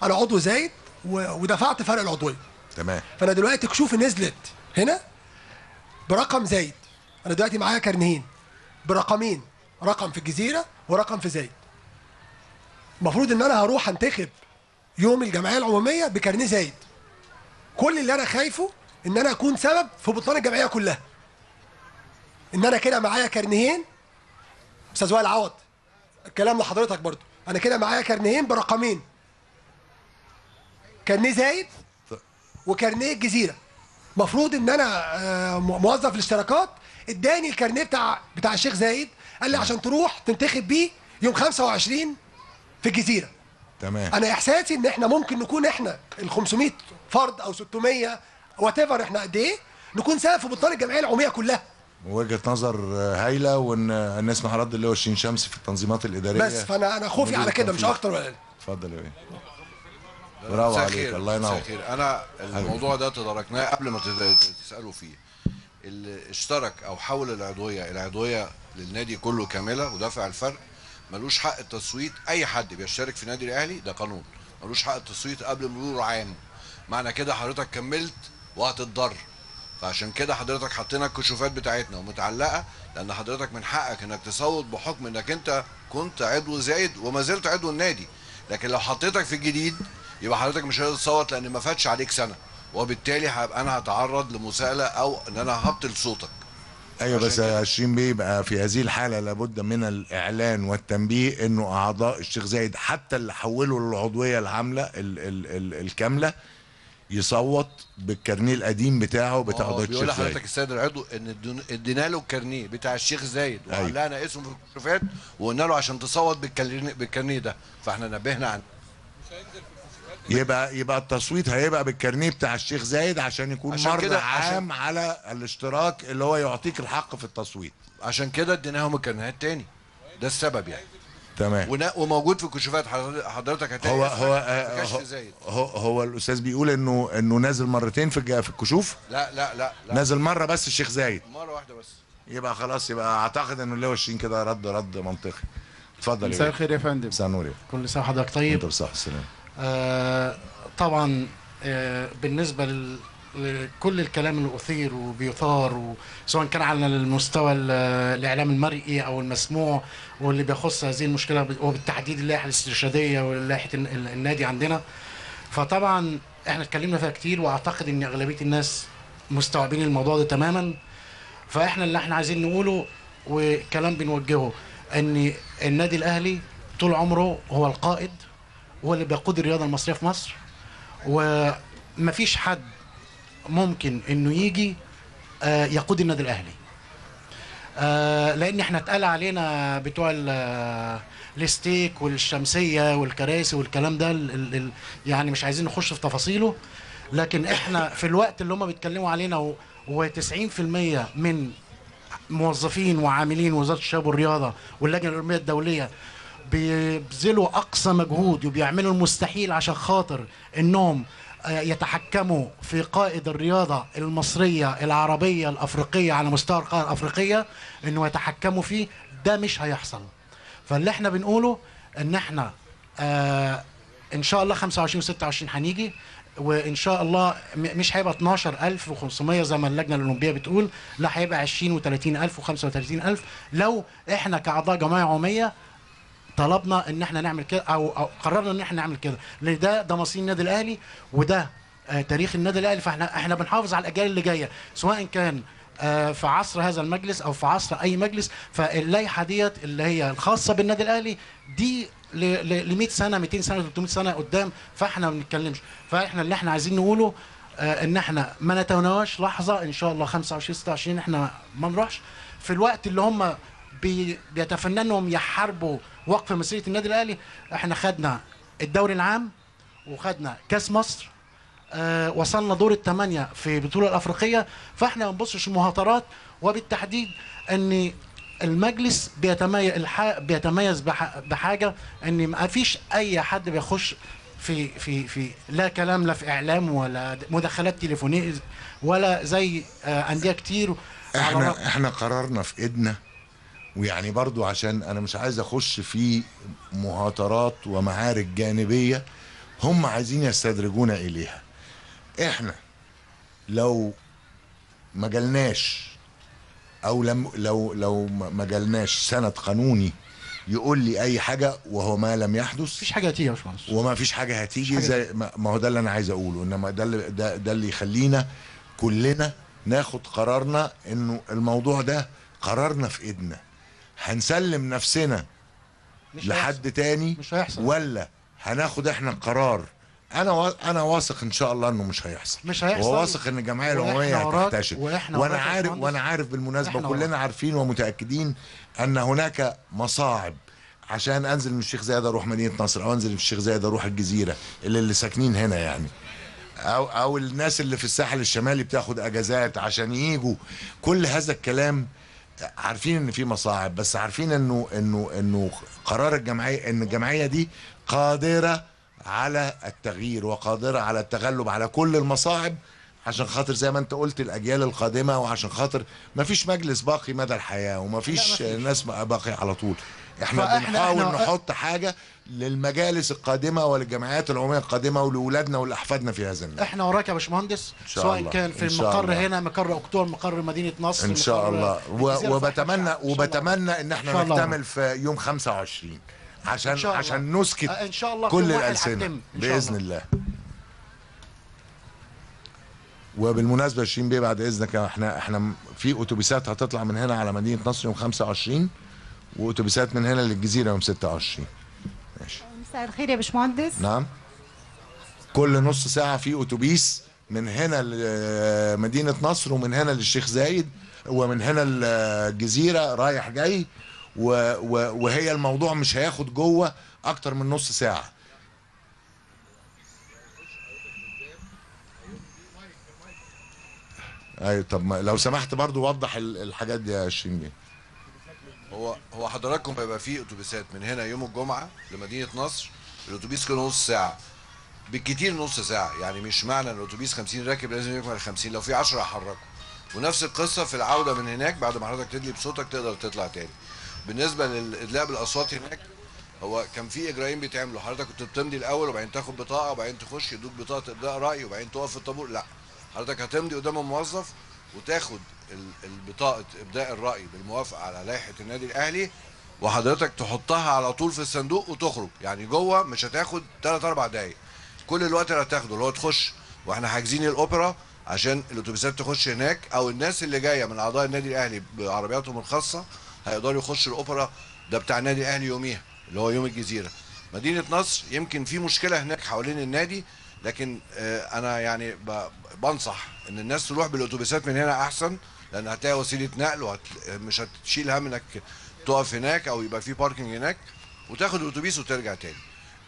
انا عضو زايد و... ودفعت فرق العضويه. تمام. فانا دلوقتي كشوفي نزلت هنا برقم زايد، انا دلوقتي معايا كارنيهين برقمين، رقم في الجزيره ورقم في زايد. المفروض ان انا هروح انتخب يوم الجمعيه العموميه بكارنيه زايد. كل اللي انا خايفه ان انا اكون سبب في بطلان الجمعيه كلها. ان انا كده معايا كارنيهين. استاذ وائل عوض، الكلام لحضرتك برضو، انا كده معايا كارنيهين برقمين، كارنيه زايد وكارنيه الجزيره. المفروض ان انا موظف الاشتراكات اداني الكارنيه بتاع بتاع الشيخ زايد، قال لي عشان تروح تنتخب بيه يوم خمسة وعشرين في الجزيره. تمام. انا احساسي ان احنا ممكن نكون احنا ال خمسمية فرد او ستمية وات ايفر، احنا قد ايه نكون سبب في بطلان الجمعيه العموميه كلها. وجهه نظر هايله، وان نسمع رد اللي هو الشين شمس في التنظيمات الاداريه بس. فانا انا خوفي على كده مش اكتر ولا اقل. اتفضل يا بيه. برافو عليك، الله ينور. انا الموضوع ده تداركناه قبل ما تسالوا فيه. اللي اشترك او حول العضويه، العضويه للنادي كله كامله ودفع الفرق، ملوش حق التصويت. اي حد بيشترك في النادي الاهلي ده قانون ملوش حق التصويت قبل مرور عام. معنى كده حضرتك كملت وهتتضر، فعشان كده حضرتك حطينا الكشوفات بتاعتنا ومتعلقه، لان حضرتك من حقك انك تصوت بحكم انك انت كنت عضو زايد وما زلت عضو النادي. لكن لو حطيتك في الجديد يبقى حضرتك مش هتقدر تصوت، لان ما فاتش عليك سنه، وبالتالي هبقى انا هتعرض لمساءله او ان انا هبطل صوتك. ايوه بس يا هشام بيه، يبقى في هذه الحاله لابد من الاعلان والتنبيه انه اعضاء الشيخ زايد حتى اللي حولوا للعضويه العامله الكامله يصوت بالكارنيه القديم بتاعه بتاع الشيخ زايد. بيقول لحضرتك السيد العضو ان ادينا له الكارنيه بتاع الشيخ زايد وعلقنا اسمه في الكشوفات وقلنا له عشان تصوت بالكارنيه ده، فاحنا نبهنا عن يبقى يبقى التصويت هيبقى بالكارنيه بتاع الشيخ زايد عشان يكون مر عام على الاشتراك اللي هو يعطيك الحق في التصويت، عشان كده اديناهم الكارنيهات تاني، ده السبب يعني. تمام. وموجود في الكشوفات حضرتك هتلاقي هو هو كشف زايد. هو هو الاستاذ بيقول انه انه نازل مرتين في في الكشوف. لا لا لا, لا. نازل مره بس الشيخ زايد، مره واحده بس. يبقى خلاص، يبقى اعتقد انه اللي هو الشين كده رد رد منطقي. اتفضل. مساء الخير يا فندم. مساء النور. كل سنه وحضرتك طيب. انت بصحه وسلامه. آه طبعا آه بالنسبه لل كل الكلام اللي أثير وبيثار، سواء كان على المستوى الإعلام المرئي أو المسموع، واللي بيخص هذه المشكلة وبالتحديد اللائحة الاسترشادية ولائحة النادي عندنا، فطبعا احنا اتكلمنا فيها كتير، وأعتقد إن أغلبية الناس مستوعبين الموضوع ده تماما. فاحنا اللي احنا عايزين نقوله وكلام بنوجهه إن النادي الأهلي طول عمره هو القائد، هو اللي بيقود الرياضة المصرية في مصر، ومفيش حد ممكن انه يجي يقود النادي الاهلي، لان احنا اتقال علينا بتوع الستيك والشمسيه والكراسي والكلام ده، يعني مش عايزين نخش في تفاصيله، لكن احنا في الوقت اللي هم بيتكلموا علينا وتسعين في المية من موظفين وعاملين وزاره الشباب والرياضه واللجنه الاولمبيه الدوليه بيبذلوا اقصى مجهود وبيعملوا المستحيل عشان خاطر انهم يتحكموا في قائد الرياضة المصرية العربية الأفريقية على مستوى القارة الأفريقية، إنه يتحكموا فيه، ده مش هيحصل. فاللي احنا بنقوله إن احنا آه إن شاء الله خمسة وعشرين وستة وعشرين هنيجي، وإن شاء الله مش هيبقى اتناشر ألف وخمسمية زي ما اللجنة الأولمبية بتقول، لا هيبقى عشرين وتلاتين ألف وخمسة وتلاتين ألف. لو احنا كأعضاء جمعية عمومية طلبنا ان احنا نعمل كده أو, او قررنا ان احنا نعمل كده، لان ده ده مصير النادي الاهلي وده آه تاريخ النادي الاهلي. فاحنا احنا بنحافظ على الاجيال اللي جايه، سواء كان آه في عصر هذا المجلس او في عصر اي مجلس. فاللائحه ديت اللي هي الخاصه بالنادي الاهلي دي ل مية سنه ميتين سنه تلتمية سنه قدام، فاحنا ما بنتكلمش. فاحنا اللي احنا عايزين نقوله آه ان احنا ما نتناوش لحظه ان شاء الله خمسة وعشرين ستة وعشرين احنا ما نروحش في الوقت اللي هم بيتفننوا انهم يحاربوا وقف مسيرة النادي الاهلي. احنا خدنا الدوري العام وخدنا كاس مصر، اه وصلنا دور الثمانيه في البطوله الافريقيه، فاحنا ما بنبصش مهاترات، وبالتحديد ان المجلس بيتميز بيتميز بحاجه ان ما فيش اي حد بيخش في في في لا كلام، لا في اعلام ولا مداخلات تليفونيه ولا زي اه انديه كتير. احنا احنا قررنا في ايدنا، ويعني برضو عشان أنا مش عايز أخش في مهاترات ومعارك جانبية هم عايزين يستدرجونا إليها. إحنا لو ما جالناش أو لم لو لو ما جالناش سند قانوني يقول لي أي حاجة وهو ما لم يحدث، مفيش حاجة هتيجي يا باشمهندس، وما فيش حاجة هتيجي. زي ما هو ده اللي أنا عايز أقوله، إنما ده اللي ده, ده اللي يخلينا كلنا ناخد قرارنا إنه الموضوع ده قرارنا في إيدنا. هنسلم نفسنا لحد تاني مش هيحصل، ولا هناخد احنا القرار؟ انا و... انا واثق ان شاء الله انه مش هيحصل، مش هيحصل، وواثق ان الجمعيه العموميه هتكتشف. وانا عارف وانا عارف بالمناسبه كلنا عارفين ومتاكدين ان هناك مصاعب عشان انزل من الشيخ زايد اروح مدينه نصر، او انزل من الشيخ زايد اروح الجزيره، اللي, اللي ساكنين هنا يعني، او او الناس اللي في الساحل الشمالي بتاخد اجازات عشان ييجوا. كل هذا الكلام عارفين ان في مصاعب، بس عارفين انه انه انه قرار الجمعيه، ان الجمعيه دي قادره على التغيير وقادره على التغلب على كل المصاعب، عشان خاطر زي ما انت قلت الاجيال القادمه، وعشان خاطر ما فيش مجلس باقي مدى الحياه وما فيش ناس باقي على طول. احنا بنحاول نحط حاجه للمجالس القادمه وللجمعيات العموميه القادمه ولأولادنا ولأحفادنا في هذا النادي. احنا وراك يا باشمهندس، سواء كان في المقر هنا، مقر اكتوبر، مقر مدينه نصر، ان شاء الله. وبتمنى وبتمنى ان احنا نكتمل في يوم خمسة وعشرين عشان عشان نسكت ان شاء الله كل الألسنة باذن الله. وبالمناسبه يا شيمبي بعد اذنك، احنا احنا في اتوبيسات هتطلع من هنا على مدينه نصر يوم خمسة وعشرين، واتوبيسات من هنا للجزيره يوم ستة وعشرين. ماشي. مساء الخير يا باشمهندس. نعم. كل نص ساعه في اتوبيس من هنا لمدينه نصر ومن هنا للشيخ زايد ومن هنا الجزيره رايح جاي، وهي الموضوع مش هياخد جوه اكتر من نص ساعه. ايوه طب لو سمحت برضو وضح الحاجات دي يا شيمي. هو هو حضراتكم هيبقى فيه اتوبيسات من هنا يوم الجمعه لمدينه نصر، الاتوبيس كله نص ساعه بالكتير، نص ساعه يعني. مش معنى ان الاتوبيس خمسين راكب لازم يكمل خمسين، لو في عشرة هحركه. ونفس القصه في العوده من هناك، بعد ما حضرتك تدلي بصوتك تقدر تطلع تاني. بالنسبه للادلاء بالاصوات هناك، هو كان في اجراءين بيتعملوا، حضرتك كنت بتمضي الاول وبعدين تاخد بطاقه وبعدين تخش يدوك بطاقه ابداء راي وبعدين تقف في الطابور. لا، حضرتك هتمضي قدام الموظف وتاخد البطاقه ابداء الراي بالموافقه على لائحه النادي الاهلي، وحضرتك تحطها على طول في الصندوق وتخرج، يعني جوه مش هتاخد ثلاث اربع دقايق. كل الوقت اللي هتاخده اللي هو تخش، واحنا حاجزين الاوبرا عشان الاتوبيسات تخش هناك، او الناس اللي جايه من اعضاء النادي الاهلي بعربياتهم الخاصه هيقدروا يخشوا الاوبرا، ده بتاع النادي الاهلي يوميها اللي هو يوم الجزيره. مدينه نصر يمكن في مشكله هناك حوالين النادي، لكن انا يعني بنصح ان الناس تروح بالاتوبيسات من هنا احسن، لان هتلاقي وسيله نقل ومش وهت... هتشيل هم انك تقف هناك او يبقى في باركنج هناك، وتاخد الاتوبيس وترجع تاني.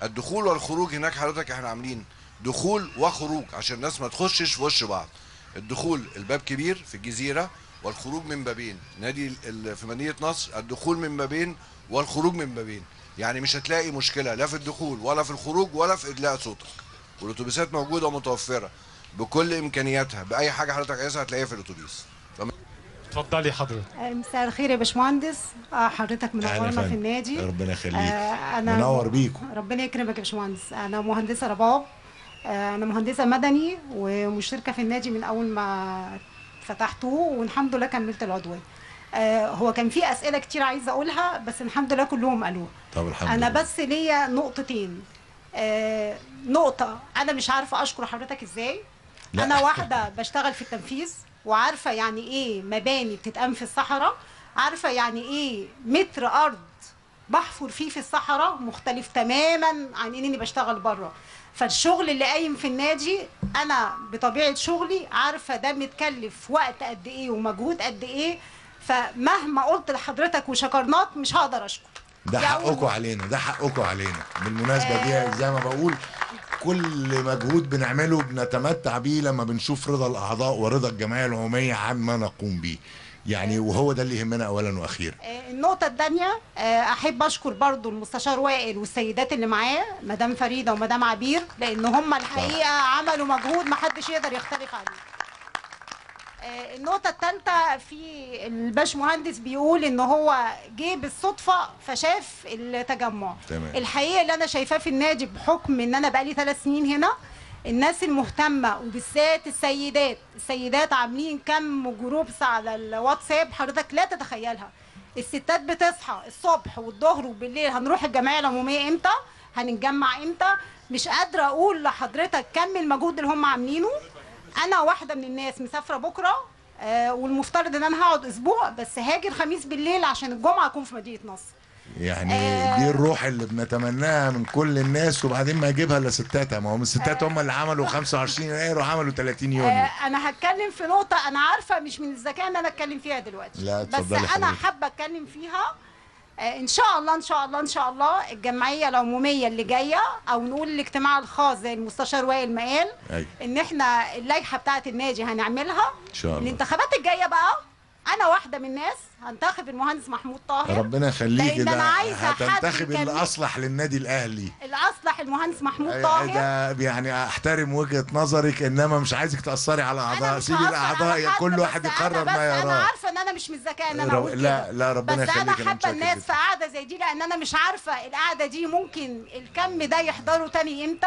الدخول والخروج هناك حضرتك احنا عاملين دخول وخروج عشان الناس ما تخشش في وش بعض. الدخول الباب كبير في الجزيره، والخروج من بابين. نادي في مدينه نصر الدخول من بابين والخروج من بابين، يعني مش هتلاقي مشكله لا في الدخول ولا في الخروج ولا في ادلاء صوتك. والاتوبيسات موجوده ومتوفره بكل امكانياتها، باي حاجه حضرتك عايزها هتلاقيها في الاتوبيس. اتفضلي حضرتك. مساء الخير يا باشمهندس، اه حضرتك منورنا في النادي. ربنا يخليك. آه انا منور بيكم. ربنا يكرمك يا باشمهندس. انا مهندسه رباب، آه انا مهندسه مدني ومشتركه في النادي من اول ما فتحته، والحمد لله كملت العضويه. آه هو كان في اسئله كتير عايزه اقولها بس الحمد لله كلهم قالوها. طب الحمد لله. انا بس ليا نقطتين. آه نقطه انا مش عارفه اشكر حضرتك ازاي. لا. انا واحده بشتغل في التنفيذ وعارفه يعني ايه مباني بتتقام في الصحراء، عارفه يعني ايه متر ارض بحفر فيه في الصحراء، مختلف تماما عن اني بشتغل بره. فالشغل اللي قايم في النادي انا بطبيعه شغلي عارفه ده متكلف وقت قد ايه ومجهود قد ايه، فمهما قلت لحضرتك وشكرناك مش هقدر اشكر. ده حقكم علينا، ده حقكم علينا بالمناسبه. آه دي زي ما بقول كل مجهود بنعمله بنتمتع بيه لما بنشوف رضا الاعضاء ورضا الجمعيه العموميه عما نقوم بيه يعني، وهو ده اللي يهمنا اولا واخيرا. النقطه الثانيه احب اشكر برضو المستشار وائل والسيدات اللي معاه، مدام فريده ومدام عبير، لان هم الحقيقه عملوا مجهود ما حدش يقدر يختلف عليه. النقطة الثالثة، في الباشمهندس بيقول إن هو جه بالصدفة فشاف التجمع. تمام. الحقيقة اللي أنا شايفاه في النادي بحكم إن أنا بقالي ثلاث سنين هنا، الناس المهتمة وبالذات السيدات، السيدات عاملين كم جروبس على الواتساب حضرتك لا تتخيلها. الستات بتصحى الصبح والظهر وبالليل، هنروح الجمعية العمومية إمتى؟ هنتجمع إمتى؟ مش قادرة أقول لحضرتك كم المجهود اللي هم عاملينه. أنا واحدة من الناس مسافرة بكرة، آه والمفترض إن أنا هقعد أسبوع، بس هاجي الخميس بالليل عشان الجمعة أكون في مدينة نصر. يعني آه دي الروح اللي بنتمناها من كل الناس، وبعدين ما أجيبها إلا ستات. ما هم الستات آه هم اللي عملوا خمسة وعشرين يناير وعملوا ثلاثين يونيو. آه أنا هتكلم في نقطة أنا عارفة مش من الذكاء إن أنا أتكلم فيها دلوقتي، لا بس أنا حابة أتكلم فيها. آه إن شاء الله إن شاء الله إن شاء الله الجمعية العمومية اللي جاية، أو نقول الاجتماع الخاص زي المستشار وائل ما قال، إن إحنا اللائحة بتاعة النادي هنعملها إن شاء الله. الانتخابات الجاية بقى أنا واحدة من الناس هنتخب المهندس محمود طاهر. ربنا يخليك. ده هتنتخب اللي أصلح للنادي الأهلي، الأصلح المهندس محمود طاهر. ده يعني أحترم وجهة نظرك، إنما مش عايزك تأثري على أعضاء. سيبي الأعضاء كل واحد يقرر ما يراه. أنا عارفة إن أنا مش متذكية إن أنا أقول كده، لا لا ربنا يخليك. بس أنا حابة الناس في قعدة زي دي، لأن أنا مش عارفة القعدة دي ممكن الكم ده يحضروا تاني إمتى.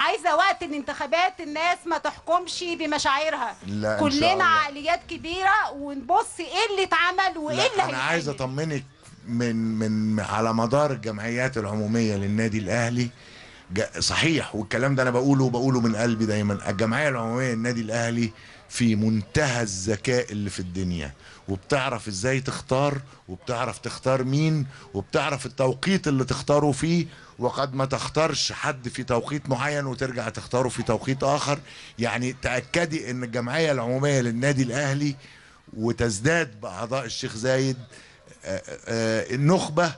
عايزه وقت الانتخابات الناس ما تحكمش بمشاعرها، كلنا عقليات كبيره ونبص ايه اللي اتعمل وايه اللي هيتعمل. انا عايز اطمنك من من على مدار الجمعيات العموميه للنادي الاهلي. صحيح، والكلام ده انا بقوله وبقوله من قلبي دايما، الجمعيه العموميه للنادي الاهلي في منتهى الذكاء اللي في الدنيا، وبتعرف ازاي تختار، وبتعرف تختار مين، وبتعرف التوقيت اللي تختاره فيه، وقد ما تختارش حد في توقيت معين وترجع تختاره في توقيت آخر. يعني تأكدي ان الجمعية العمومية للنادي الأهلي وتزداد بأعضاء الشيخ زايد النخبة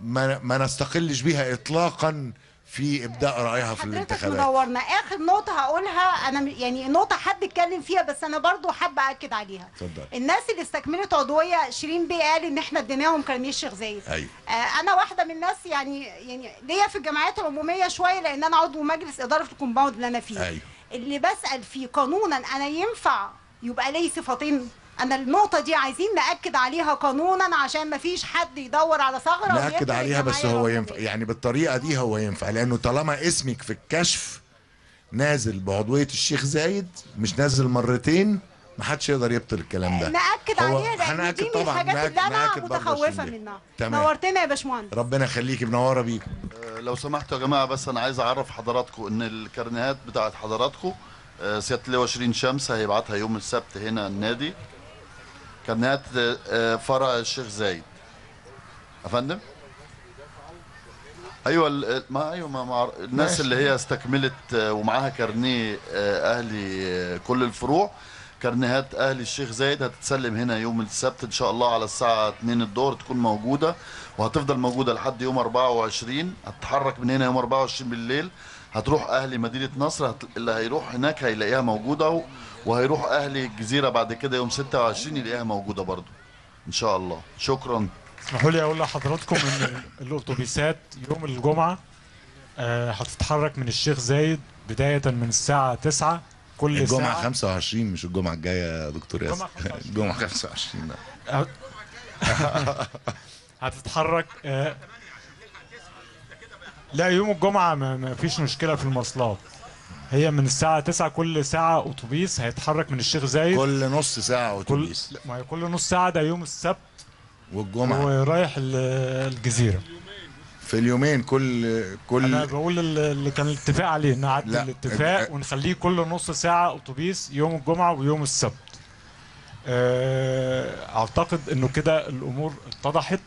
ما, ما نستقلش بيها إطلاقا في ابداء رايها في الانتخابات. منورنا. اخر نقطه هقولها انا، يعني نقطه حد اتكلم فيها بس انا برضو حابه اكد عليها. اتفضل. الناس اللي استكملت عضويه شيرين بيه قال ان احنا اديناهم كراميه الشيخ زايد. ايوه آه انا واحده من الناس، يعني يعني ليا في الجمعيات العموميه شويه لان انا عضو مجلس اداره الكومباوند اللي انا فيه. ايوه اللي بسال فيه قانونا انا ينفع يبقى لي صفتين؟ أنا النقطة دي عايزين نأكد عليها قانونا عشان ما فيش حد يدور على ثغرة. نأكد عليها بس هو ينفع يعني بالطريقة دي، هو ينفع لأنه طالما اسمك في الكشف نازل بعضوية الشيخ زايد مش نازل مرتين محدش يقدر يبطل الكلام ده. نأكد عليها لأن دي من الحاجات اللي أنا متخوفة منها. نورتنا يا باشمهندس. ربنا يخليكي، منورة بيكم. لو سمحتوا يا جماعة بس أنا عايز أعرف حضراتكم إن الكارنيهات بتاعت حضراتكم سيادة اللواء شيرين شمس هيبعتها يوم السبت هنا النادي، كارنيهات فرع الشيخ زايد. افندم ايوه ما ايوه ما الناس اللي هي استكملت ومعاها كارنيه اهلي كل الفروع، كارنيهات اهلي الشيخ زايد هتتسلم هنا يوم السبت ان شاء الله على الساعه اتنين الظهر تكون موجوده، وهتفضل موجوده لحد يوم اربعة وعشرين. هتتحرك من هنا يوم اربعة وعشرين بالليل، هتروح اهلي مدينه نصر، اللي هيروح هناك هيلاقيها موجوده، وهيروح اهلي الجزيره بعد كده يوم ستة وعشرين يلاقيها موجوده برضو ان شاء الله. شكرا. اسمحوا لي اقول لحضراتكم ان الاتوبيسات يوم الجمعه هتتحرك من الشيخ زايد بدايه من الساعه تسعة كل الجمعة ساعه. الجمعه خمسة وعشرين مش الجمعه الجايه يا دكتور ياسر، الجمعه خمسة وعشرين هتتحرك. لا يوم الجمعه ما فيش مشكله في المواصلات، هي من الساعة تسعة كل ساعة أتوبيس هيتحرك من الشيخ زايد، كل نص ساعة أتوبيس. كل... كل نص ساعة ده يوم السبت والجمعة ورايح الجزيرة في اليومين. كل كل أنا بقول اللي كان الاتفاق عليه نعدل الاتفاق ونخليه كل نص ساعة أتوبيس يوم الجمعة ويوم السبت. أعتقد إنه كده الأمور اتضحت.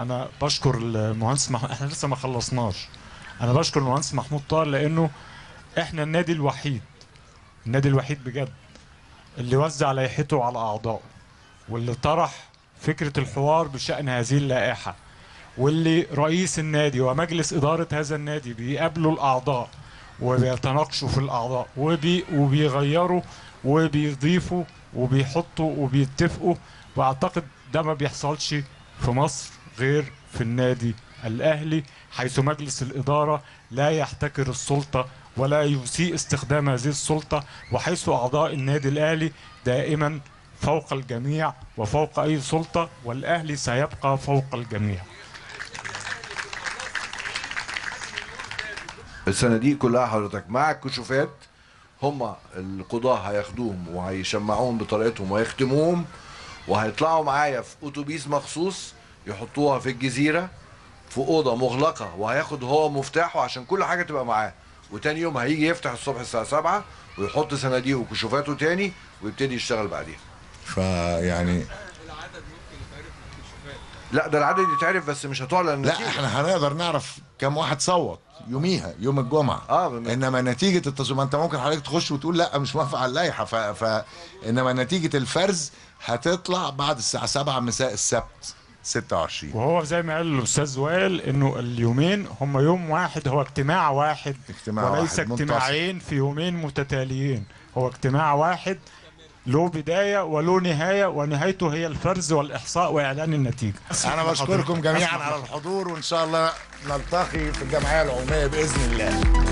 أنا بشكر المهندس مح... إحنا لسه ما خلصناش. أنا بشكر المهندس محمود طاهر لأنه احنا النادي الوحيد، النادي الوحيد بجد اللي وزع لائحته على اعضائه، واللي طرح فكره الحوار بشان هذه اللائحه، واللي رئيس النادي ومجلس اداره هذا النادي بيقابلوا الاعضاء وبيتناقشوا في الاعضاء وبي وبيغيروا وبيضيفوا وبيحطوا وبيتفقوا. واعتقد ده ما بيحصلش في مصر غير في النادي الاهلي، حيث مجلس الاداره لا يحتكر السلطه ولا يسيء استخدام هذه السلطة، وحيث أعضاء النادي الأهلي دائما فوق الجميع وفوق أي سلطة، والأهلي سيبقى فوق الجميع. الصناديق كلها حضرتك مع الكشوفات، هم القضاة هياخدوهم وهيشمعوهم بطريقتهم وهيختموهم، وهيطلعوا معايا في أتوبيس مخصوص يحطوها في الجزيرة في أوضة مغلقة، وهياخد هو مفتاحه عشان كل حاجة تبقى معاه. وتاني يوم هيجي يفتح الصبح الساعة سبعة ويحط صناديقه وكشوفاته تاني ويبتدي يشتغل بعديها. فيعني العدد ممكن يتعرف من الكشوفات؟ لا ده العدد يتعرف بس مش هتعلن. لا نتيجة. احنا هنقدر نعرف كم واحد صوت يوميها يوم الجمعة. اه بم... انما نتيجة التصويت انت ممكن حضرتك تخش وتقول لا مش موافق على اللائحة، ف... ف... انما نتيجة الفرز هتطلع بعد الساعة سبعة مساء السبت ستة وعشرين. وهو زي ما قال الاستاذ وائل انه اليومين هم يوم واحد، هو اجتماع واحد، اجتماع وليس واحد. اجتماعين في يومين متتاليين، هو اجتماع واحد له بدايه وله نهايه، ونهايته هي الفرز والاحصاء واعلان النتيجه. انا بشكركم جميعا على الحضور، وان شاء الله نلتقي في الجمعيه العموميه باذن الله.